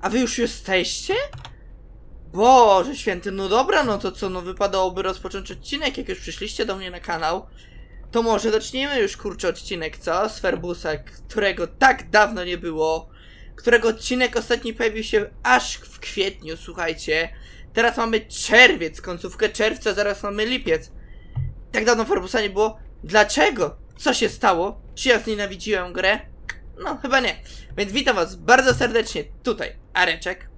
A wy już jesteście? Boże święty, no dobra, no to co, no wypadałoby rozpocząć odcinek, jak już przyszliście do mnie na kanał. To może zaczniemy już, kurczę, odcinek, co? Z Fernbusa, którego tak dawno nie było. Którego odcinek ostatni pojawił się aż w kwietniu, słuchajcie. Teraz mamy czerwiec, końcówkę czerwca, zaraz mamy lipiec. Tak dawno Fernbusa nie było. Dlaczego? Co się stało? Czy ja znienawidziłem grę? No, chyba nie. Więc witam was bardzo serdecznie, tutaj Areczek.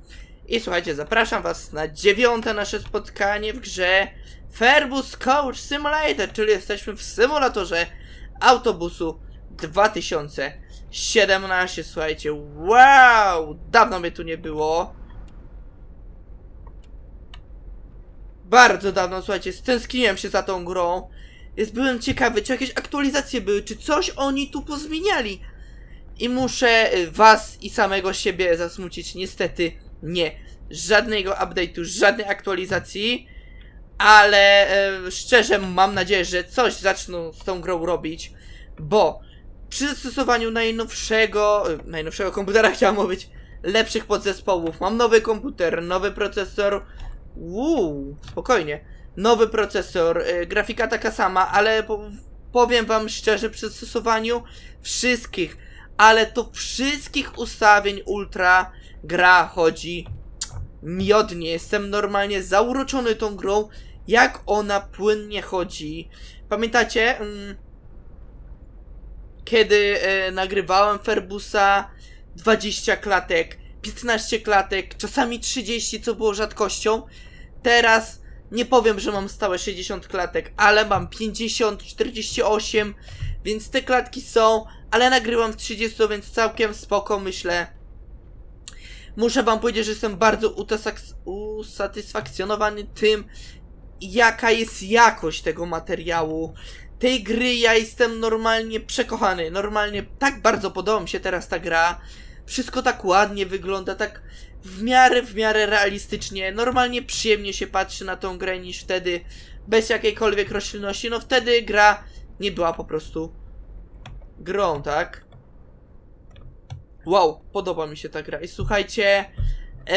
I słuchajcie, zapraszam was na 9. nasze spotkanie w grze Fernbus Coach Simulator, czyli jesteśmy w symulatorze autobusu 2017, słuchajcie. Wow! Dawno mnie tu nie było. Bardzo dawno, słuchajcie, stęskniłem się za tą grą. Byłem ciekawy, czy jakieś aktualizacje były, czy coś oni tu pozmieniali. I muszę was i samego siebie zasmucić, niestety nie. Żadnego update'u, żadnej aktualizacji. Ale szczerze mam nadzieję, że coś zaczną z tą grą robić. Bo przy zastosowaniu najnowszego komputera, chciałem mówić, lepszych podzespołów. Mam nowy komputer, nowy procesor. Spokojnie. Nowy procesor, grafika taka sama, ale powiem wam szczerze, przy stosowaniu wszystkich, ale to wszystkich ustawień ultra, gra chodzi miodnie. Jestem normalnie zauroczony tą grą, jak ona płynnie chodzi. Pamiętacie, kiedy nagrywałem Fernbusa, 20 klatek, 15 klatek, czasami 30, co było rzadkością. Teraz nie powiem, że mam stałe 60 klatek, ale mam 50, 48, więc te klatki są, ale nagrywam w 30, więc całkiem spoko, myślę. Muszę wam powiedzieć, że jestem bardzo usatysfakcjonowany tym, jaka jest jakość tego materiału, tej gry. Ja jestem normalnie przekochany, normalnie tak bardzo podoba mi się teraz ta gra. Wszystko tak ładnie wygląda, tak w miarę realistycznie. Normalnie przyjemnie się patrzy na tą grę niż wtedy, bez jakiejkolwiek roślinności. No wtedy gra nie była po prostu grą, tak? Wow, podoba mi się ta gra i słuchajcie,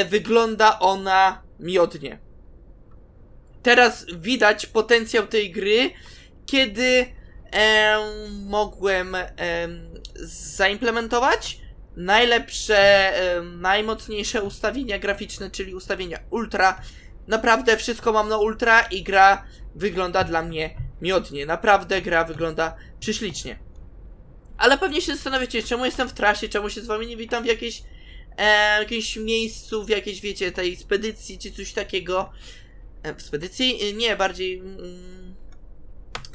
wygląda ona miodnie. Teraz widać potencjał tej gry, kiedy mogłem zaimplementować najlepsze, najmocniejsze ustawienia graficzne, czyli ustawienia ultra. Naprawdę wszystko mam na ultra i gra wygląda dla mnie miodnie. Naprawdę gra wygląda prześlicznie. Ale pewnie się zastanawiacie, czemu jestem w trasie, czemu się z wami nie witam w jakimś miejscu, w jakiejś, wiecie, tej spedycji czy coś takiego. W spedycji? Nie, bardziej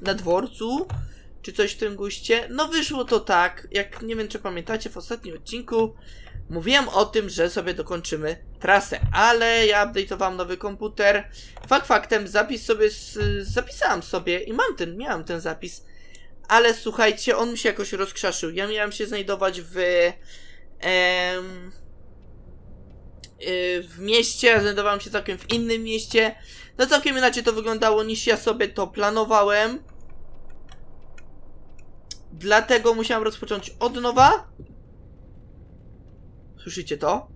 na dworcu. Czy coś w tym guście? No wyszło to tak, jak nie wiem, czy pamiętacie, w ostatnim odcinku mówiłem o tym, że sobie dokończymy trasę, ale ja update'owałem nowy komputer. Fakt faktem, zapisałem sobie i miałem ten zapis, ale słuchajcie, on mi się jakoś rozkrzaszył. Ja miałem się znajdować w mieście, znajdowałem się całkiem w innym mieście. No całkiem inaczej to wyglądało, niż ja sobie to planowałem. Dlatego musiałem rozpocząć od nowa. Słyszycie to?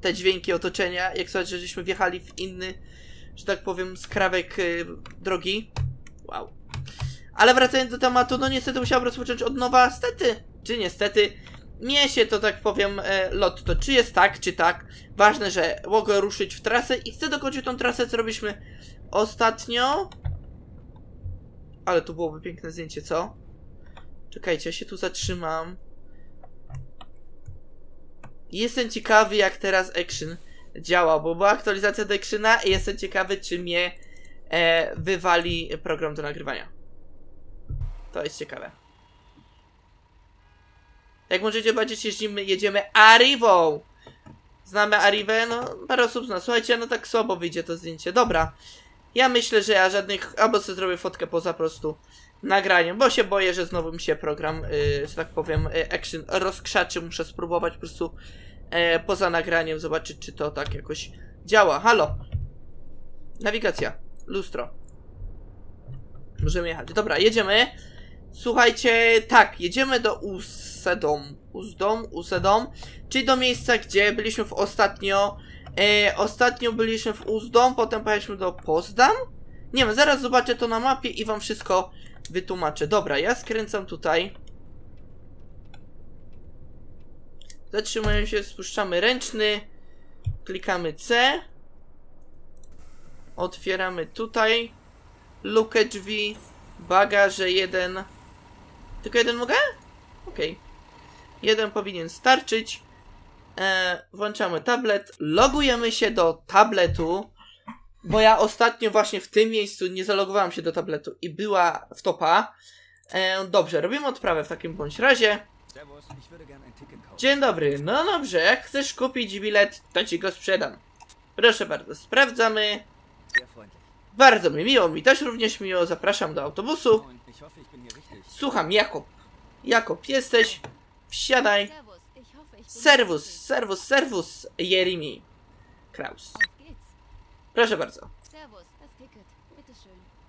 Te dźwięki otoczenia, jak słychać, że żeśmy wjechali w inny, że tak powiem, skrawek drogi. Wow. Ale wracając do tematu, no niestety musiałem rozpocząć od nowa. Stety, czy niestety, mnie się to, tak powiem, lotto. Czy jest tak, czy tak. Ważne, że mogę ruszyć w trasę i chcę dokończyć tą trasę, co robiliśmy ostatnio. Ale to byłoby piękne zdjęcie, co? Czekajcie, ja się tu zatrzymam. Jestem ciekawy, jak teraz Action działa, bo była aktualizacja do Actiona i jestem ciekawy, czy mnie wywali program do nagrywania. To jest ciekawe. Jak możecie zobaczyć, jedziemy Arrivą. Znamy Arrivę? No, parę osób zna. Słuchajcie, no tak słabo wyjdzie to zdjęcie. Dobra. Ja myślę, że ja żadnych... albo sobie zrobię fotkę poza prostu nagraniem, bo się boję, że znowu mi się program, że tak powiem, Action rozkrzaczy. Muszę spróbować po prostu poza nagraniem zobaczyć, czy to tak jakoś działa. Halo! Nawigacja. Lustro. Możemy jechać. Dobra, jedziemy. Słuchajcie, tak, jedziemy do Us Usedom, czyli do miejsca, gdzie byliśmy w ostatnio byliśmy w Usedom, potem pojechaliśmy do Potsdam. Nie wiem, zaraz zobaczę to na mapie i wam wszystko wytłumaczę. Dobra, ja skręcam tutaj. Zatrzymujemy się, spuszczamy ręczny. Klikamy C. Otwieramy tutaj lukę drzwi. Bagaże jeden. Tylko jeden mogę? Okej. Jeden powinien starczyć. Włączamy tablet. Logujemy się do tabletu. Bo ja ostatnio właśnie w tym miejscu nie zalogowałem się do tabletu i była wtopa. Dobrze, robimy odprawę w takim bądź razie. Dzień dobry, no dobrze, jak chcesz kupić bilet, to ci go sprzedam. Proszę bardzo, sprawdzamy. Bardzo mi miło, mi też również miło, zapraszam do autobusu. Słucham, Jakub. Jakub, jesteś? Wsiadaj. Serwus, Jeremy Kraus. Proszę bardzo.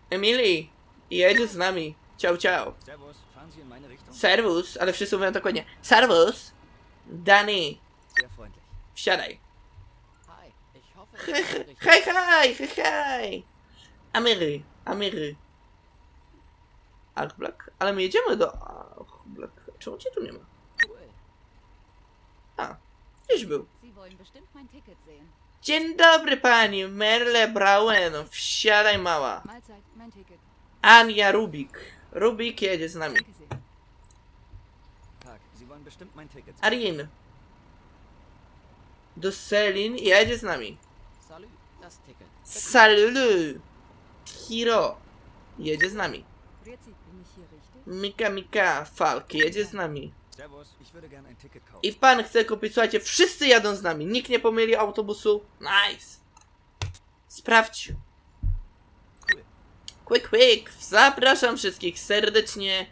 Emily, jedź z nami. Ciao, ciao. Serwus, ale wszyscy mówią dokładnie. Serwus. Danny. Wsiadaj. Hej. Amery. Ahlbeck. Ale my jedziemy do Ahlbeck. Czemu cię tu nie ma? A, gdzieś był. Dzień dobry pani, Merle Brauen. Wsiadaj mała. Ania Rubik. Rubik jedzie z nami. Arin. Do Sellin jedzie z nami. Salut. Hiro jedzie z nami. Mika Falk jedzie z nami. I pan chce kupić, słuchajcie, wszyscy jadą z nami. Nikt nie pomyli autobusu. Nice. Sprawdź. Quick. Zapraszam wszystkich serdecznie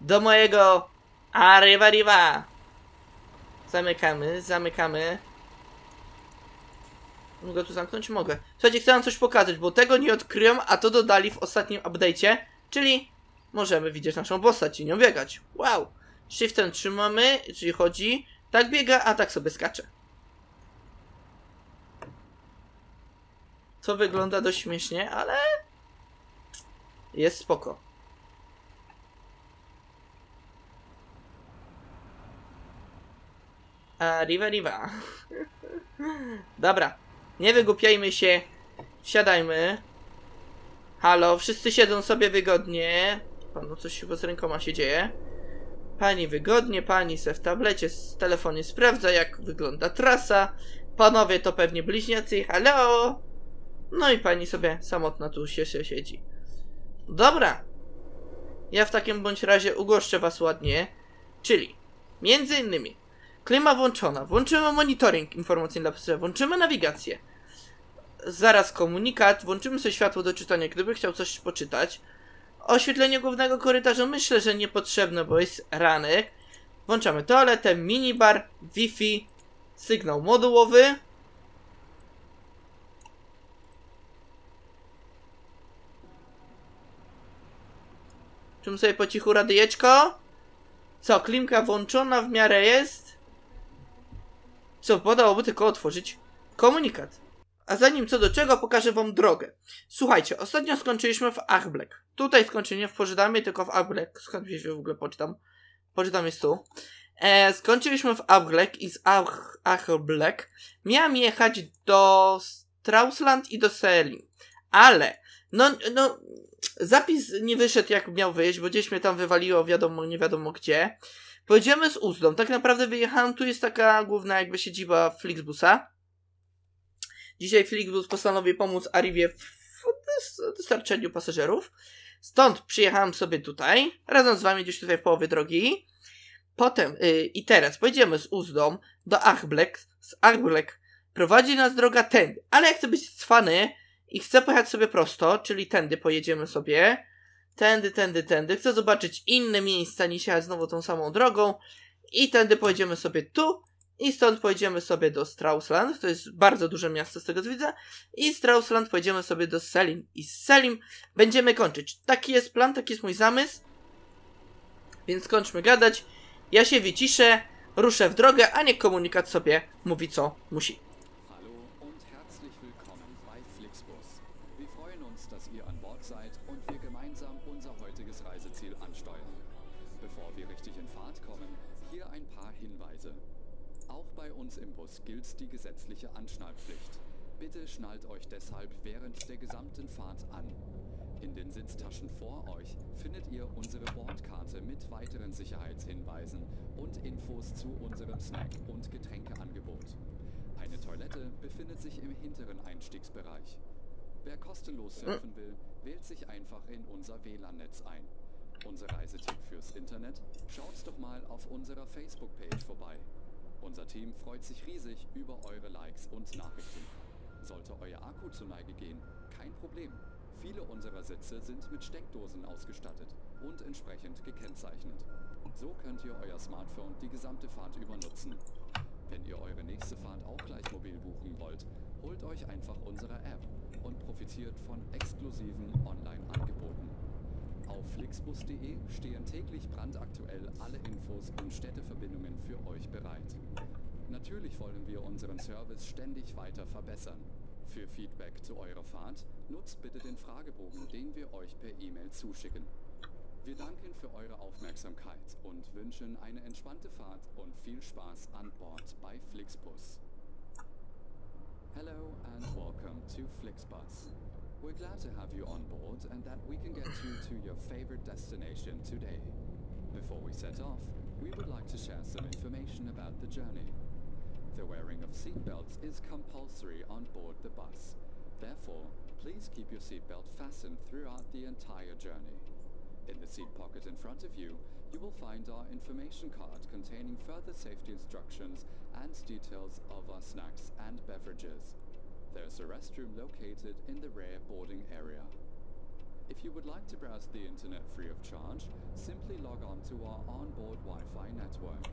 do mojego Arriva. Zamykamy. Mogę tu zamknąć? Mogę. Słuchajcie, chcę wam coś pokazać, bo tego nie odkryłem, a to dodali w ostatnim update'cie. Czyli możemy widzieć naszą postać i nią biegać. Wow. Shiftem trzymamy, czyli chodzi. Tak biega, a tak sobie skacze. Co wygląda dość śmiesznie, ale... jest spoko. Arriva. Dobra. Nie wygłupiajmy się. Siadajmy. Halo, wszyscy siedzą sobie wygodnie. Panu coś chyba z rękoma się dzieje. Pani wygodnie, pani se w tablecie, w telefonie sprawdza, jak wygląda trasa. Panowie to pewnie bliźniacy, halo! No i pani sobie samotna tu się siedzi. Dobra. Ja w takim bądź razie ugoszczę was ładnie. Czyli, między innymi, klima włączona, włączymy monitoring informacyjny dla pasażerów, włączymy nawigację. Zaraz komunikat, włączymy sobie światło do czytania, gdyby chciał coś poczytać. Oświetlenie głównego korytarza myślę, że niepotrzebne, bo jest ranek. Włączamy toaletę, minibar, Wi-Fi, sygnał modułowy. Czym sobie po cichu radyjeczko? Co, klimka włączona w miarę jest? Co, podałoby tylko otworzyć komunikat. A zanim co do czego, pokażę wam drogę. Słuchajcie, ostatnio skończyliśmy w Ahlbeck. Tutaj skończyliśmy nie w Potsdamie, tylko w Ahlbeck. Skąd się w ogóle Potsdam? Potsdam jest tu. Skończyliśmy w Ahlbeck i z Ahlbeck miałam jechać do Stralsund i do Sellin. Ale, no, zapis nie wyszedł jak miał wyjść, bo gdzieś mnie tam wywaliło, wiadomo, nie wiadomo gdzie. Pojedziemy z Usedom. Tak naprawdę wyjechałem, tu jest taka główna jakby siedziba Flixbusa. Dzisiaj Flixbus postanowił pomóc Arrivie w dostarczeniu pasażerów. Stąd przyjechałem sobie tutaj, razem z wami gdzieś tutaj w połowie drogi. Potem i teraz pojedziemy z Usedom do Ahlbeck. Z Ahlbeck prowadzi nas droga tędy, ale ja chcę być cwany i chcę pojechać sobie prosto, czyli tędy pojedziemy sobie. Tędy. Chcę zobaczyć inne miejsca niż jechać znowu tą samą drogą. I tędy pojedziemy sobie tu. I stąd pojedziemy sobie do Stralsund, to jest bardzo duże miasto z tego co widzę. I Stralsund pojedziemy sobie do Sellin. I z Sellin będziemy kończyć. Taki jest plan, taki jest mój zamysł. Więc kończmy gadać Ja się wyciszę, ruszę w drogę, a niech komunikat sobie mówi, co musi. Gilt die gesetzliche Anschnallpflicht. Bitte schnallt euch deshalb während der gesamten Fahrt an. In den Sitztaschen vor euch findet ihr unsere Bordkarte mit weiteren Sicherheitshinweisen und Infos zu unserem Snack- und Getränkeangebot. Eine Toilette befindet sich im hinteren Einstiegsbereich. Wer kostenlos surfen will, wählt sich einfach in unser WLAN-Netz ein. Unser Reisetipp fürs Internet? Schaut doch mal auf unserer Facebook-Page vorbei. Unser Team freut sich riesig über eure Likes und Nachrichten. Sollte euer Akku zu Neige gehen, kein Problem. Viele unserer Sitze sind mit Steckdosen ausgestattet und entsprechend gekennzeichnet. So könnt ihr euer Smartphone die gesamte Fahrt über nutzen. Wenn ihr eure nächste Fahrt auch gleich mobil buchen wollt, holt euch einfach unsere App und profitiert von exklusiven Online-Angeboten. Auf flixbus.de stehen täglich brandaktuell alle Infos und Städteverbindungen für euch bereit. Natürlich wollen wir unseren Service ständig weiter verbessern. Für Feedback zu eurer Fahrt nutzt bitte den Fragebogen, den wir euch per E-Mail zuschicken. Wir danken für eure Aufmerksamkeit und wünschen eine entspannte Fahrt und viel Spaß an Bord bei Flixbus. Hello and welcome to Flixbus. We're glad to have you on board and that we can get you to your favorite destination today. Before we set off, we would like to share some information about the journey. The wearing of seatbelts is compulsory on board the bus. Therefore, please keep your seatbelt fastened throughout the entire journey. In the seat pocket in front of you, you will find our information card containing further safety instructions and details of our snacks and beverages. There's a restroom located in the rear boarding area. If you would like to browse the internet free of charge, simply log on to our onboard Wi-Fi network.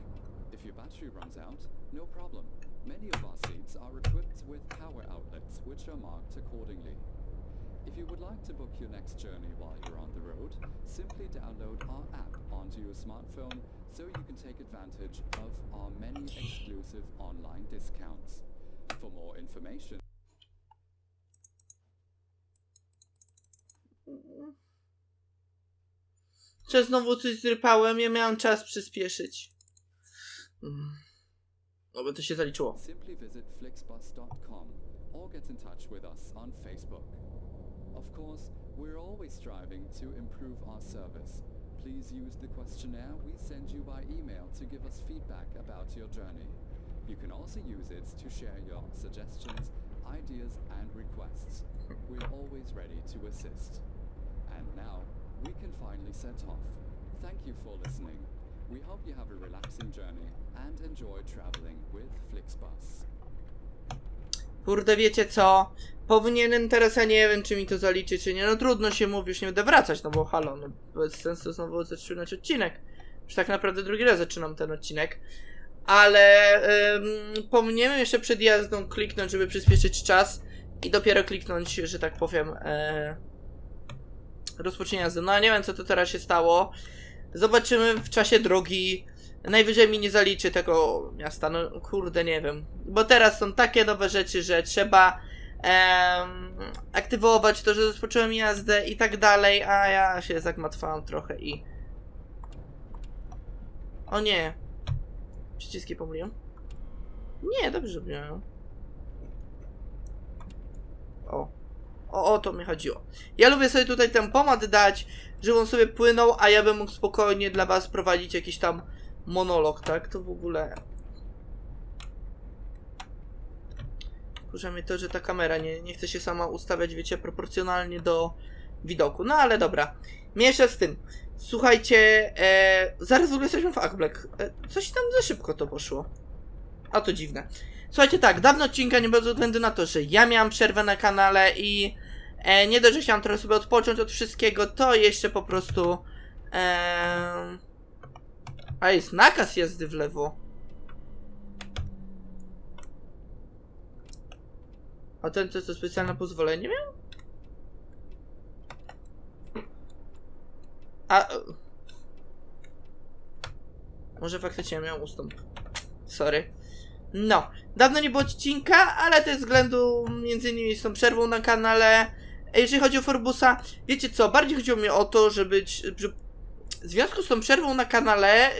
If your battery runs out, no problem. Many of our seats are equipped with power outlets, which are marked accordingly. If you would like to book your next journey while you're on the road, simply download our app onto your smartphone so you can take advantage of our many exclusive online discounts. For more information, czy znowu coś zrypałem? Ja miałem czas przyspieszyć. No bo to się zaliczyło. Simply visit flixbus.com or get in touch with us on Facebook. Of course, we're always striving to improve our service. Please use the questionnaire we send you by email to give us feedback about your journey. You can also use it to share your suggestions, ideas and requests. We're always ready to assist. And now we can finally set off. Thank you for listening. We hope you have a relaxing journey and enjoy traveling with Flixbus. Kurde, wiecie co? Powinienem teraz, ja nie wiem, czy mi to zaliczy, czy nie. No trudno się mówi, już nie będę wracać, no bo halo, no bez sensu znowu zaczynać odcinek. Już tak naprawdę drugi raz zaczynam ten odcinek. Ale pominiemy jeszcze przed jazdą kliknąć, żeby przyspieszyć czas i dopiero kliknąć, że tak powiem, rozpocznienia jazdy. No a nie wiem, co to teraz się stało. Zobaczymy w czasie drogi. Najwyżej mi nie zaliczy tego miasta. No kurde, nie wiem. Bo teraz są takie nowe rzeczy, że trzeba aktywować to, że rozpocząłem jazdę i tak dalej, a ja się zagmatwałam trochę i... O nie. Przyciski pomyliłem? Nie, dobrze miałem. O to mi chodziło. Ja lubię sobie tutaj ten pomad dać, żeby on sobie płynął, a ja bym mógł spokojnie dla was prowadzić jakiś tam monolog, tak? To w ogóle... Kurza mnie to, że ta kamera nie chce się sama ustawiać, wiecie, proporcjonalnie do widoku. No ale dobra. Mniejsza z tym. Słuchajcie, zaraz w ogóle jesteśmy w Ahlbeck. Coś tam za szybko to poszło. A to dziwne. Słuchajcie, tak, dawno odcinka nie było ze względu na to, że ja miałam przerwę na kanale i nie dość, że chciałam trochę sobie odpocząć od wszystkiego, to jeszcze po prostu... A jest nakaz jazdy w lewo. A ten to jest to specjalne pozwolenie miał? Może faktycznie miał ustąp. Sorry. No, dawno nie było odcinka, ale to jest względu między innymi z tą przerwą na kanale. Jeżeli chodzi o Fernbusa, wiecie co, bardziej chodziło mi o to, żeby... W związku z tą przerwą na kanale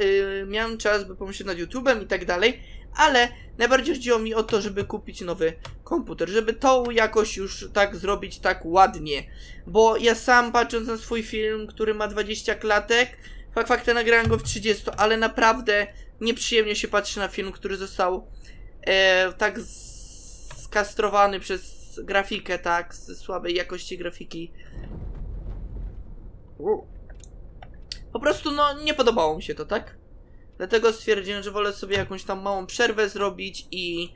miałem czas, by pomyśleć nad YouTube'em i tak dalej, ale najbardziej chodziło mi o to, żeby kupić nowy komputer, żeby to jakoś już tak zrobić tak ładnie, bo ja sam patrząc na swój film, który ma 20 klatek, fakt nagrałem go w 30, ale naprawdę nieprzyjemnie się patrzy na film, który został tak skastrowany przez grafikę, tak, z słabej jakości grafiki. Po prostu, no, nie podobało mi się to, tak? Dlatego stwierdziłem, że wolę sobie jakąś tam małą przerwę zrobić i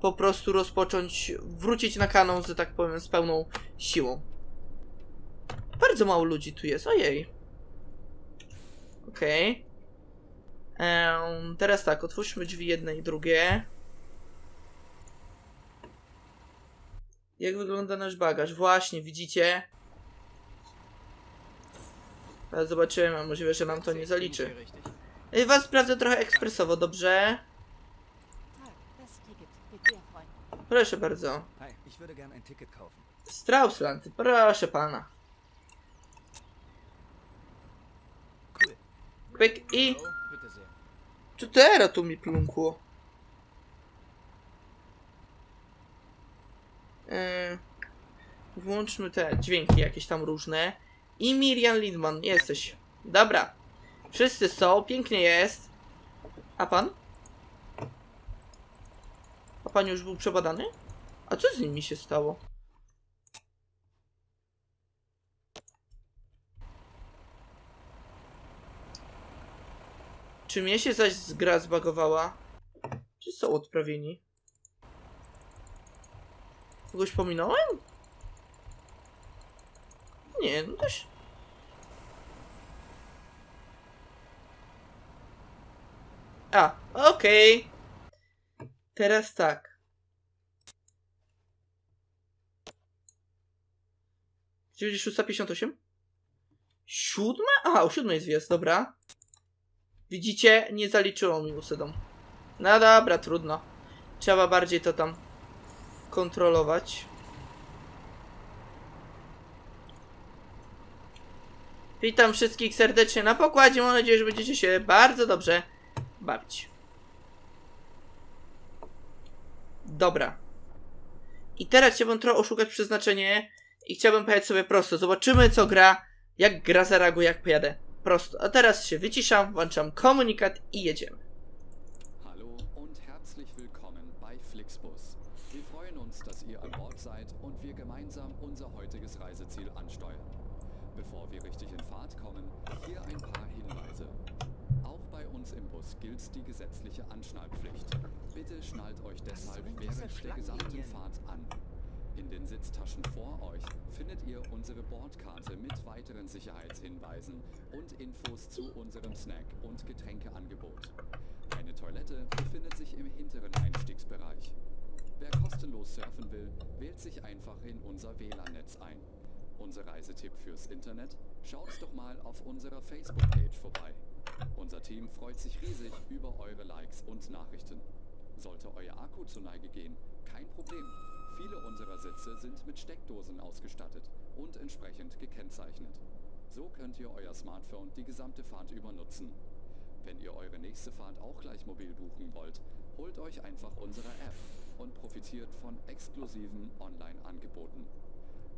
po prostu rozpocząć, wrócić na kanał, że tak powiem, z pełną siłą. Bardzo mało ludzi tu jest, ojej. Okej. Teraz tak, otwórzmy drzwi jedne i drugie. Jak wygląda nasz bagaż? Właśnie, widzicie? Teraz zobaczymy, a możliwe, że nam to nie zaliczy. I was sprawdzę trochę ekspresowo, dobrze? Proszę bardzo. Stralsund, proszę pana. Pyk i... Co teraz tu mi plunkło? Włączmy te dźwięki jakieś tam różne. I Miriam Lindman, jesteś. Dobra. Wszyscy są, pięknie jest. A pan? A pan już był przebadany? A co z nimi się stało? Czy mnie się zaś gra zbagowała? Czy są odprawieni? Kogoś pominąłem? Nie, no też... A, okej. Teraz tak. Gdzie będzie 6:58? 7? Aha, o 7 jest wjazd, dobra. Widzicie? Nie zaliczyło mi Usedom. No dobra, trudno. Trzeba bardziej to tam kontrolować. Witam wszystkich serdecznie na pokładzie. Mam nadzieję, że będziecie się bardzo dobrze bawić. Dobra. I teraz chciałbym trochę oszukać przeznaczenie i chciałbym pojechać sobie prosto. Zobaczymy, co gra, jak gra zareaguje, jak pojadę prosto. A teraz się wyciszam, włączam komunikat i jedziemy. Hallo und herzlich willkommen bei Flixbus. Wir freuen uns, dass ihr an Bord seid und wir gemeinsam unser heutiges Reiseziel ansteuern. Bevor wir richtig in Fahrt kommen, hier ein paar Hinweise. Auch bei uns im Bus gilt die gesetzliche Anschnallpflicht. Bitte schnallt euch deshalb während der gesamten Fahrt an. In den Sitztaschen vor euch findet ihr unsere Bordkarte mit weiteren Sicherheitshinweisen und Infos zu unserem Snack- und Getränkeangebot. Eine Toilette befindet sich im hinteren Einstiegsbereich. Wer kostenlos surfen will, wählt sich einfach in unser WLAN-Netz ein. Unser Reisetipp fürs Internet? Schaut doch mal auf unserer Facebook-Page vorbei. Unser Team freut sich riesig über eure Likes und Nachrichten. Sollte euer Akku zu Neige gehen, kein Problem. Viele unserer Sitze sind mit Steckdosen ausgestattet und entsprechend gekennzeichnet. So könnt ihr euer Smartphone die gesamte Fahrt über nutzen. Wenn ihr eure nächste Fahrt auch gleich mobil buchen wollt, holt euch einfach unsere App und profitiert von exklusiven Online-Angeboten.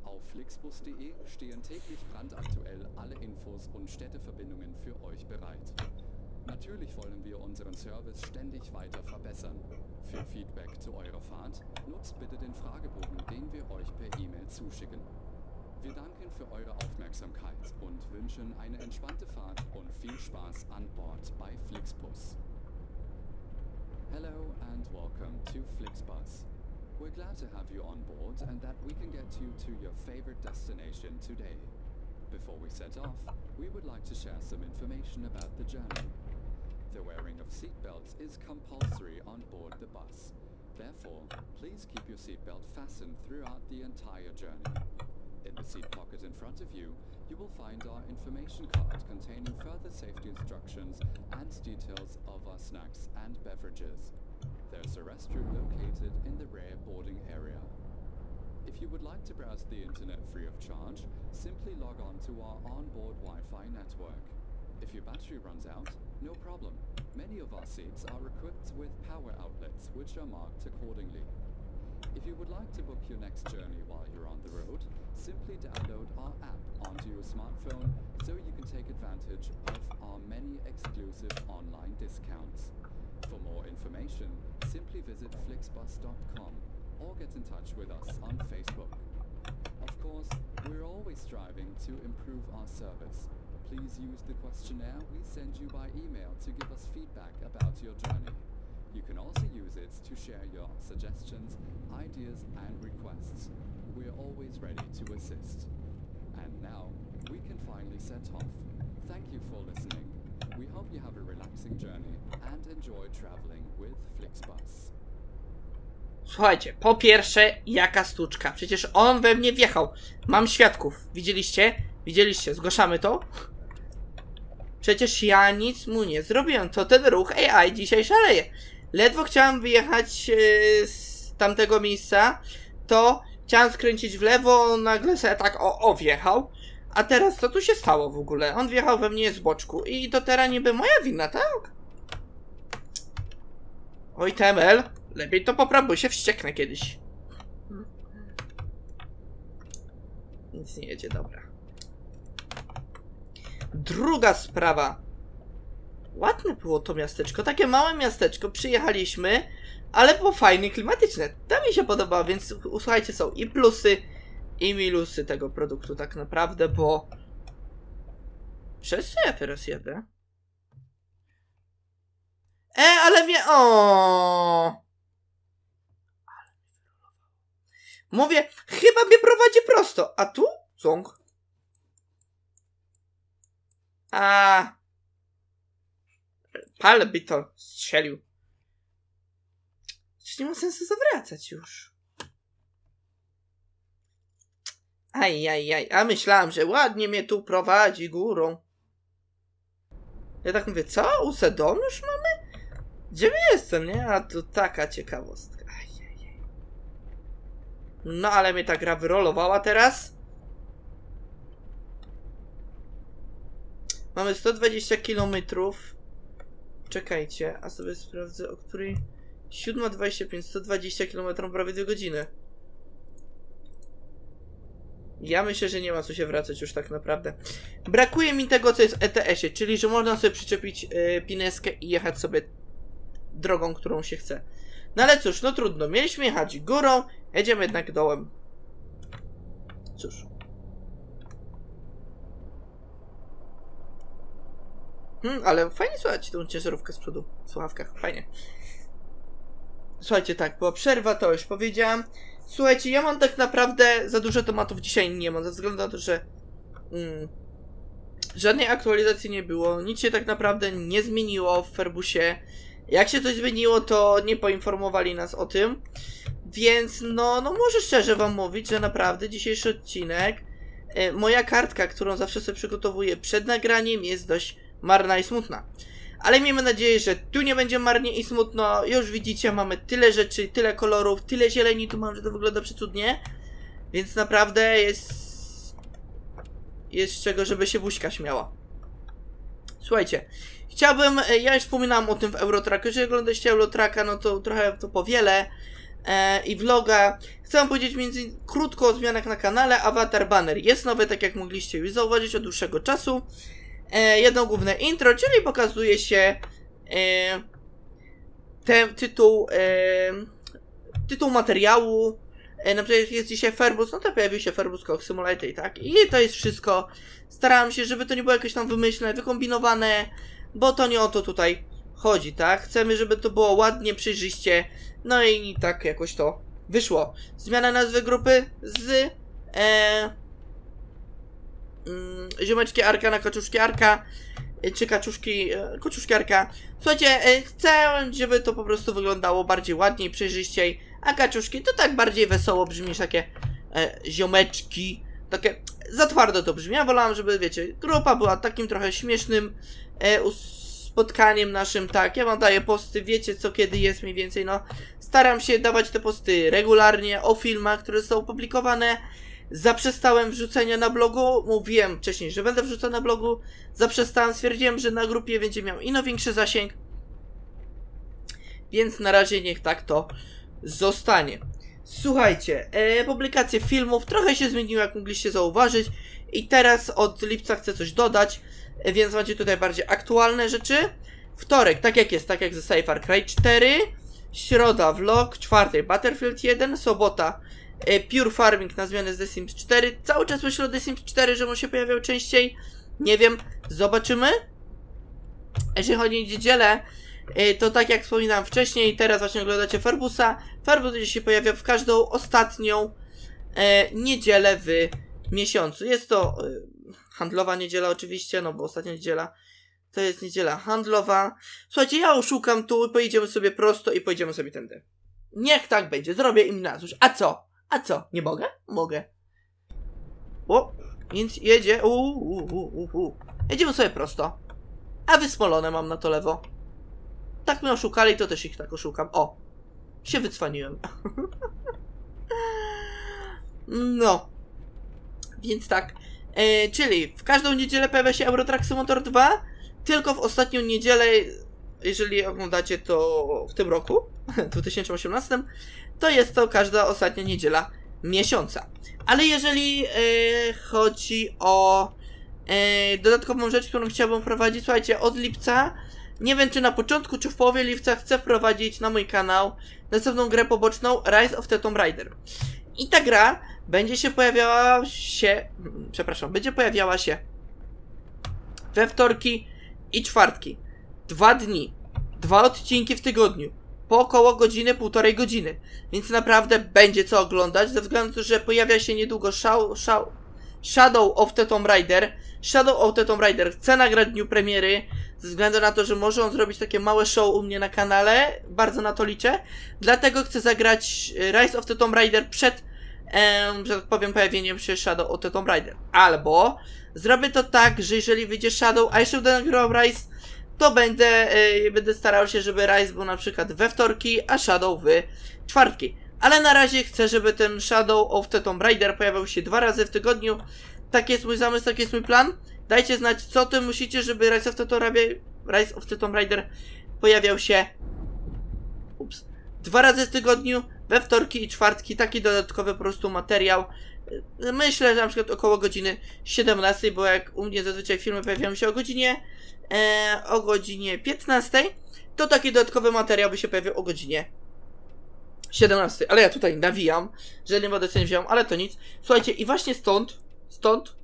Auf flixbus.de stehen täglich brandaktuell alle Infos und Städteverbindungen für euch bereit. Natürlich wollen wir unseren Service ständig weiter verbessern. Für Feedback zu eurer Fahrt nutzt bitte den Fragebogen, den wir euch per E-Mail zuschicken. Wir danken für eure Aufmerksamkeit und wünschen eine entspannte Fahrt und viel Spaß an Bord bei Flixbus. Hello and welcome to Flixbus. We're glad to have you on board and that we can get you to your favorite destination today. Before we set off, we would like to share some information about the journey. The wearing of seatbelts is compulsory on board the bus. Therefore, please keep your seatbelt fastened throughout the entire journey. In the seat pocket in front of you, you will find our information card containing further safety instructions and details of our snacks and beverages. There's a restroom located in the rear boarding area. If you would like to browse the internet free of charge, simply log on to our onboard Wi-Fi network. If your battery runs out, no problem. Many of our seats are equipped with power outlets, which are marked accordingly. If you would like to book your next journey while you're on the road, simply download our app onto your smartphone so you can take advantage of our many exclusive online discounts. For more information, simply visit flixbus.com or get in touch with us on Facebook. Of course, we're always striving to improve our service. Please use the questionnaire we send you by email to give us feedback about your journey. You can also use it to share your suggestions, ideas, and requests. We're always ready to assist. And now, we can finally set off. Thank you for listening. We hope you have a relaxing journey and enjoy traveling with Flixbus. Słuchajcie, po pierwsze, jaka sztuczka. Przecież on we mnie wjechał. Mam świadków. Widzieliście? Widzieliście? Zgłaszamy to? Przecież ja nic mu nie zrobiłem. To ten ruch AI dzisiaj szaleje. Ledwo chciałem wyjechać z tamtego miejsca, to chciałem skręcić w lewo, nagle sobie tak wjechał. A teraz co tu się stało w ogóle? On wjechał we mnie z boczku i to teraz niby moja wina, tak? Oj, TML, lepiej to popraw, bo się wścieknę kiedyś. Nic nie jedzie, dobra. Druga sprawa. Ładne było to miasteczko, takie małe miasteczko, przyjechaliśmy, ale było fajne, klimatyczne, to mi się podobało, więc słuchajcie, są i plusy, i minusy tego produktu tak naprawdę, bo... Przez co ja teraz jadę? Ale mnie... Mówię, chyba mnie prowadzi prosto, a tu? Ząg. Ale by to strzelił. Czy nie ma sensu zawracać już? Ajajaj, a myślałam, że ładnie mnie tu prowadzi górą. Ja tak mówię, co? Usedom już mamy? Gdzie my jestem, nie? A tu taka ciekawostka. Ajajaj. No ale mnie ta gra wyrolowała teraz. Mamy 120 km. Czekajcie, a sobie sprawdzę, o której... 7:25, 120 km prawie 2 godziny. Ja myślę, że nie ma co się wracać już tak naprawdę. Brakuje mi tego, co jest w ETS-ie, czyli że można sobie przyczepić pineskę i jechać sobie drogą, którą się chce. No ale cóż, no trudno, mieliśmy jechać górą, jedziemy jednak dołem. Cóż. Ale fajnie słychać tą ciężarówkę z przodu w słuchawkach, fajnie. Słuchajcie, tak, była przerwa, to już powiedziałam. Słuchajcie, ja mam tak naprawdę za dużo tematów dzisiaj nie mam, ze względu na to, że żadnej aktualizacji nie było, nic się tak naprawdę nie zmieniło w Fernbusie. Jak się coś zmieniło, to nie poinformowali nas o tym, więc no może szczerze wam mówić, że naprawdę dzisiejszy odcinek, moja kartka, którą zawsze sobie przygotowuję przed nagraniem, jest dość marna i smutna. Ale miejmy nadzieję, że tu nie będzie marnie i smutno. Już widzicie, mamy tyle rzeczy, tyle kolorów, tyle zieleni. Tu mam, że to wygląda przecudnie. Więc naprawdę jest z czego, żeby się buźka śmiała. Słuchajcie, chciałbym... Ja już wspominałem o tym w Eurotracku. Jeżeli oglądaliście Eurotracka, no to trochę to powiele. I vloga. Chcę powiedzieć krótko o zmianach na kanale. Avatar Banner jest nowy, tak jak mogliście już zauważyć od dłuższego czasu. Jedno główne intro, czyli pokazuje się ten tytuł, tytuł materiału. Na przykład jest dzisiaj Fernbus, no to pojawił się Fernbus Coach Simulator i tak. I to jest wszystko. Starałem się, żeby to nie było jakieś tam wymyślne, wykombinowane, bo to nie o to tutaj chodzi, tak? Chcemy, żeby to było ładnie, przejrzyście, no i tak jakoś to wyszło. Zmiana nazwy grupy z... Ziomeczki Arka na Kaczuszki Arka, czy Kaczuszki Arka. Słuchajcie, chcę, żeby to po prostu wyglądało bardziej ładniej, przejrzyściej, a Kaczuszki to tak bardziej wesoło brzmi, niż takie ziomeczki, takie za twardo to brzmi. Ja wolałem, żeby, wiecie, grupa była takim trochę śmiesznym spotkaniem naszym, tak. Ja wam daję posty, wiecie co kiedy jest mniej więcej, no. Staram się dawać te posty regularnie o filmach, które są opublikowane. Zaprzestałem wrzucenia na blogu, mówiłem wcześniej, że będę wrzucał na blogu. Zaprzestałem, stwierdziłem, że na grupie będzie miał ino większy zasięg. Więc na razie niech tak to zostanie. Słuchajcie, publikacje filmów trochę się zmieniły, jak mogliście zauważyć. I teraz od lipca chcę coś dodać, więc macie tutaj bardziej aktualne rzeczy. Wtorek, tak jak jest, tak jak zostaje Far Cry 4. Środa vlog, czwartek Battlefield 1, sobota Pure Farming na zmianę z The Sims 4. Cały czas myślę o The Sims 4, że on się pojawiał częściej. Nie wiem, zobaczymy. Jeżeli chodzi o niedzielę, to tak jak wspominałem wcześniej, teraz właśnie oglądacie Fernbusa. Fernbus się pojawia w każdą ostatnią niedzielę w miesiącu. Jest to handlowa niedziela oczywiście, no bo ostatnia niedziela to jest niedziela handlowa. Słuchajcie, ja oszukam tu, pojedziemy sobie prosto i pojedziemy sobie tędy. Niech tak będzie, zrobię im na złość. A co? A co? Nie mogę? Mogę. O, więc jedzie. Jedziemy sobie prosto. A wysmolone mam na to lewo. Tak mnie oszukali, to też ich tak oszukam. O, się wycwaniłem. No. Więc tak. Czyli w każdą niedzielę pojawia się Eurotraxy Motor 2. Tylko w ostatnią niedzielę, jeżeli oglądacie to w tym roku, 2018, to jest to każda ostatnia niedziela miesiąca. Ale jeżeli chodzi o dodatkową rzecz, którą chciałbym prowadzić, słuchajcie, od lipca, nie wiem czy na początku, czy w połowie lipca, chcę wprowadzić na mój kanał następną grę poboczną Rise of the Tomb Raider. I ta gra będzie się pojawiała się, przepraszam, będzie pojawiała się we wtorki i czwartki. 2 dni, 2 odcinki w tygodniu, po około godziny, 1,5 godziny. Więc naprawdę będzie co oglądać, ze względu na to, że pojawia się niedługo Shadow of the Tomb Raider. Shadow of the Tomb Raider chce nagrać dniu premiery, ze względu na to, że może on zrobić takie małe show u mnie na kanale, bardzo na to liczę. Dlatego chcę zagrać Rise of the Tomb Raider przed, że tak powiem, pojawieniem się Shadow of the Tomb Raider. Albo zrobię to tak, że jeżeli wyjdzie Shadow, a jeszcze będę nagrywał Rise, to będę starał się, żeby Rise był na przykład we wtorki, a Shadow w czwartki. Ale na razie chcę, żeby ten Shadow of the Tomb Raider pojawiał się 2 razy w tygodniu. Tak jest mój zamysł, tak jest mój plan. Dajcie znać, co ty musicie, żeby Rise of the Tomb Raider pojawiał się 2 razy w tygodniu, we wtorki i czwartki. Taki dodatkowy po prostu materiał. Myślę, że na przykład około godziny 17, bo jak u mnie zazwyczaj filmy pojawiają się o godzinie 15, to taki dodatkowy materiał by się pojawił o godzinie 17. Ale ja tutaj nawijam, że nie będę sobie wziął, ale to nic. Słuchajcie, i właśnie stąd,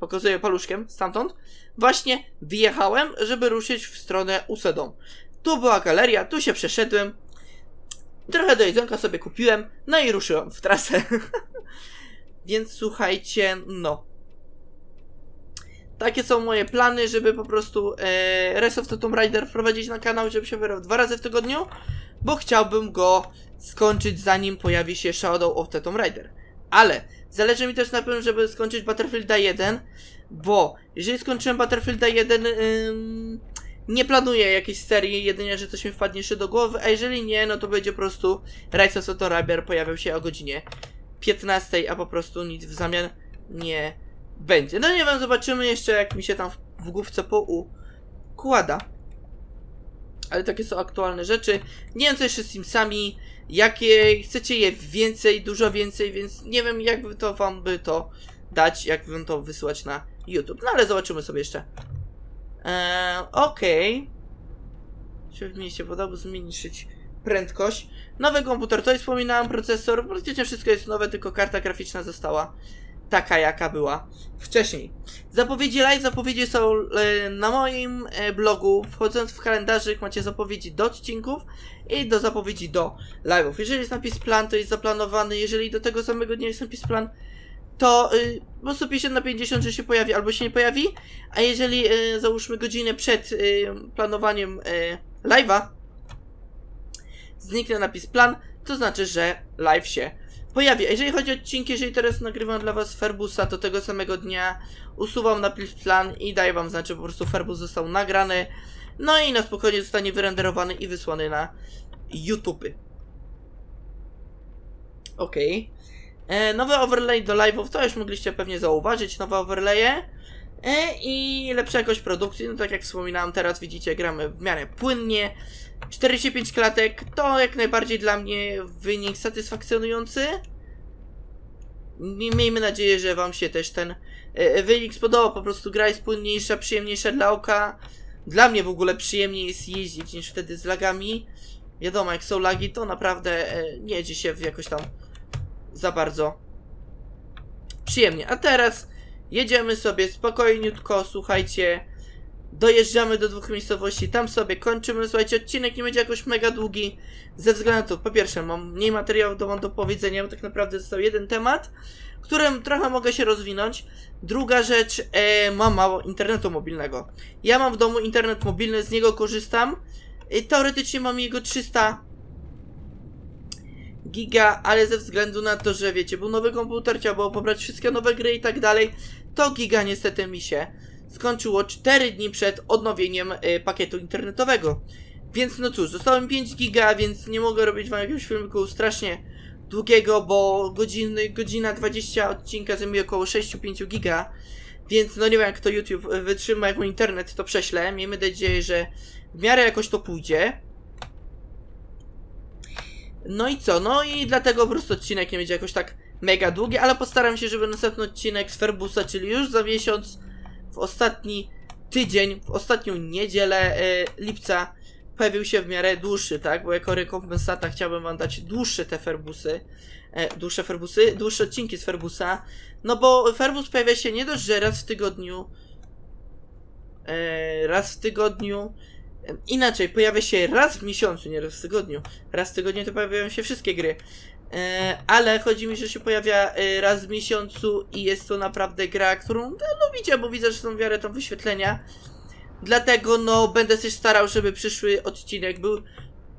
pokazuję paluszkiem, stamtąd, właśnie wyjechałem, żeby ruszyć w stronę Usedom. Tu była galeria, tu się przeszedłem, trochę do jedzonka sobie kupiłem, no i ruszyłem w trasę. Więc słuchajcie, no. Takie są moje plany, żeby po prostu Rise of the Tomb Raider wprowadzić na kanał, żeby się wyrobił 2 razy w tygodniu, bo chciałbym go skończyć zanim pojawi się Shadow of the Tomb Raider. Ale zależy mi też na tym, żeby skończyć Battlefield 1, bo jeżeli skończyłem Battlefield 1, nie planuję jakiejś serii, jedynie, że coś mi wpadnie jeszcze do głowy, a jeżeli nie, no to będzie po prostu Rise of the Tomb Raider pojawił się o godzinie 15, a po prostu nic w zamian nie będzie. No nie wiem, zobaczymy jeszcze jak mi się tam w główce poukłada. Ale takie są aktualne rzeczy. Nie wiem co jeszcze z Simsami, jakie chcecie je więcej, dużo więcej, więc nie wiem jakby to wam by to dać, jak wam to wysyłać na YouTube. No ale zobaczymy sobie jeszcze. Okej. Czy w mieście podobno zmniejszyć prędkość. Nowy komputer, to już wspominałem, procesor. Praktycznie wszystko jest nowe, tylko karta graficzna została taka jaka była wcześniej. Zapowiedzi live, zapowiedzi są na moim blogu. Wchodząc w kalendarzyk macie zapowiedzi do odcinków i do zapowiedzi do live'ów. Jeżeli jest napis plan, to jest zaplanowany. Jeżeli do tego samego dnia jest napis plan, to po prostu 50/50, że się pojawi albo się nie pojawi. A jeżeli załóżmy godzinę przed planowaniem live'a zniknę napis plan, to znaczy, że live się pojawia. Jeżeli chodzi o odcinki, jeżeli teraz nagrywam dla was Fernbusa, to tego samego dnia usuwam na plan i daję wam znać, że po prostu Fernbus został nagrany. No i na spokojnie zostanie wyrenderowany i wysłany na YouTube. Okej. Nowe overlay do live'ów, to już mogliście pewnie zauważyć, nowe overlaye. I lepsza jakość produkcji, no tak jak wspominałem, teraz widzicie, gramy w miarę płynnie. 45 klatek, to jak najbardziej dla mnie wynik satysfakcjonujący. Miejmy nadzieję, że wam się też ten wynik spodobał, po prostu gra jest płynniejsza, przyjemniejsza dla oka. Dla mnie w ogóle przyjemniej jest jeździć niż wtedy z lagami. Wiadomo, jak są lagi, to naprawdę nie jedzie się jakoś tam za bardzo przyjemnie. A teraz jedziemy sobie spokojniutko, słuchajcie, dojeżdżamy do dwóch miejscowości, tam sobie kończymy, słuchajcie, odcinek nie będzie jakoś mega długi, ze względu na to, po pierwsze, mam mniej materiałów do powiedzenia, bo tak naprawdę został jeden temat, którym trochę mogę się rozwinąć. Druga rzecz, mam mało internetu mobilnego. Ja mam w domu internet mobilny, z niego korzystam, teoretycznie mam jego 300 giga, ale ze względu na to, że wiecie, był nowy komputer, trzeba było pobrać wszystkie nowe gry i tak dalej, to giga niestety mi się skończyło 4 dni przed odnowieniem pakietu internetowego. Więc no cóż, dostałem 5 giga, więc nie mogę robić wam jakiegoś filmiku strasznie długiego, bo godzina 20 odcinka zajmuje około 6-5 giga, więc no nie wiem jak to YouTube wytrzyma, jak mój internet to prześlę. Miejmy nadzieję, że w miarę jakoś to pójdzie. No i co? No i dlatego po prostu odcinek nie będzie jakoś tak mega długi, ale postaram się, żeby następny odcinek z Fernbusa, czyli już za miesiąc, w ostatni tydzień, w ostatnią niedzielę lipca, pojawił się w miarę dłuższy, tak? Bo jako rekompensata chciałbym wam dać dłuższe te Fernbusy, dłuższe odcinki z Fernbusa, no bo Fernbus pojawia się nie dość, że raz w tygodniu, inaczej, pojawia się raz w miesiącu, nie raz w tygodniu. Raz w tygodniu to pojawiają się wszystkie gry. Ale chodzi mi, że się pojawia raz w miesiącu i jest to naprawdę gra, którą lubicie, bo widzę, że są w miarę tam wyświetlenia. Dlatego no będę się starał, żeby przyszły odcinek był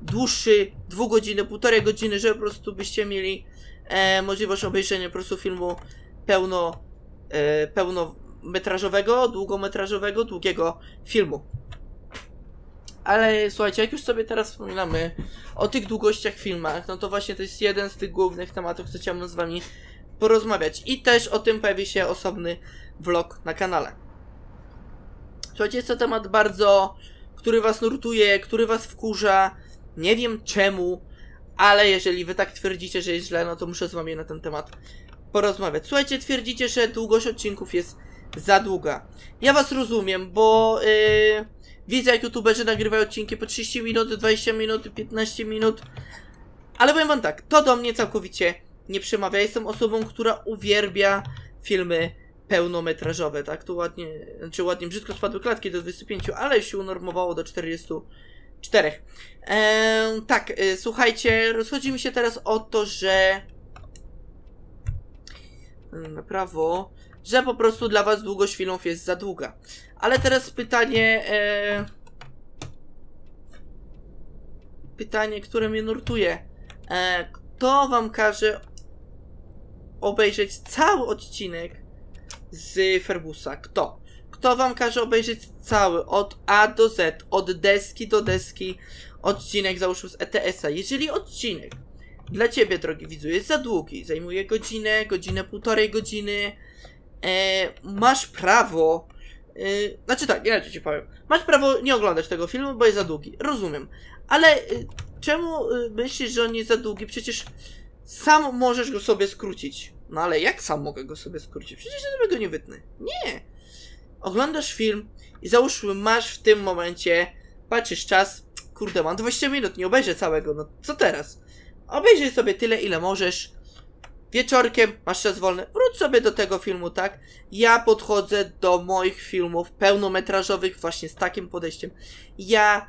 dłuższy, 2 godziny, 1,5 godziny, żeby po prostu byście mieli możliwość obejrzenia po prostu filmu pełnometrażowego, długometrażowego, długiego filmu. Ale słuchajcie, jak już sobie teraz wspominamy o tych długościach w filmach, no to właśnie to jest jeden z tych głównych tematów, co chciałbym z wami porozmawiać. I też o tym pojawi się osobny vlog na kanale. Słuchajcie, jest to temat bardzo, który was nurtuje, który was wkurza, nie wiem czemu, ale jeżeli wy tak twierdzicie, że jest źle, no to muszę z wami na ten temat porozmawiać. Słuchajcie, twierdzicie, że długość odcinków jest za długa. Ja was rozumiem, bo widzę, jak youtuberzy nagrywają odcinki po 30 minut, 20 minut, 15 minut. Ale powiem wam tak, to do mnie całkowicie nie przemawia. Jestem osobą, która uwielbia filmy pełnometrażowe, tak? Tu ładnie, znaczy ładnie, brzydko spadły klatki do 25, ale już się unormowało do 44. Tak, słuchajcie, rozchodzi mi się teraz o to, że na prawo, że po prostu dla was długość filmów jest za długa. Ale teraz pytanie, pytanie, które mnie nurtuje. Kto wam każe obejrzeć cały odcinek z Fernbusa? Kto? Kto wam każe obejrzeć cały, od A do Z, od deski do deski, odcinek załóżmy z ETS-a? Jeżeli odcinek dla ciebie, drogi widzu, jest za długi, zajmuje godzinę, godzinę, 1,5 godziny, masz prawo, znaczy tak, inaczej ci powiem, masz prawo nie oglądać tego filmu, bo jest za długi, rozumiem, ale czemu myślisz, że on jest za długi? Przecież sam możesz go sobie skrócić. No ale jak sam mogę go sobie skrócić? Przecież ja sobie go nie wytnę. Nie! Oglądasz film i załóżmy, masz w tym momencie, patrzysz czas, kurde, mam 20 minut, nie obejrzę całego, no co teraz? Obejrzyj sobie tyle, ile możesz. Wieczorkiem masz czas wolny, wróć sobie do tego filmu, tak? Ja podchodzę do moich filmów pełnometrażowych właśnie z takim podejściem. Ja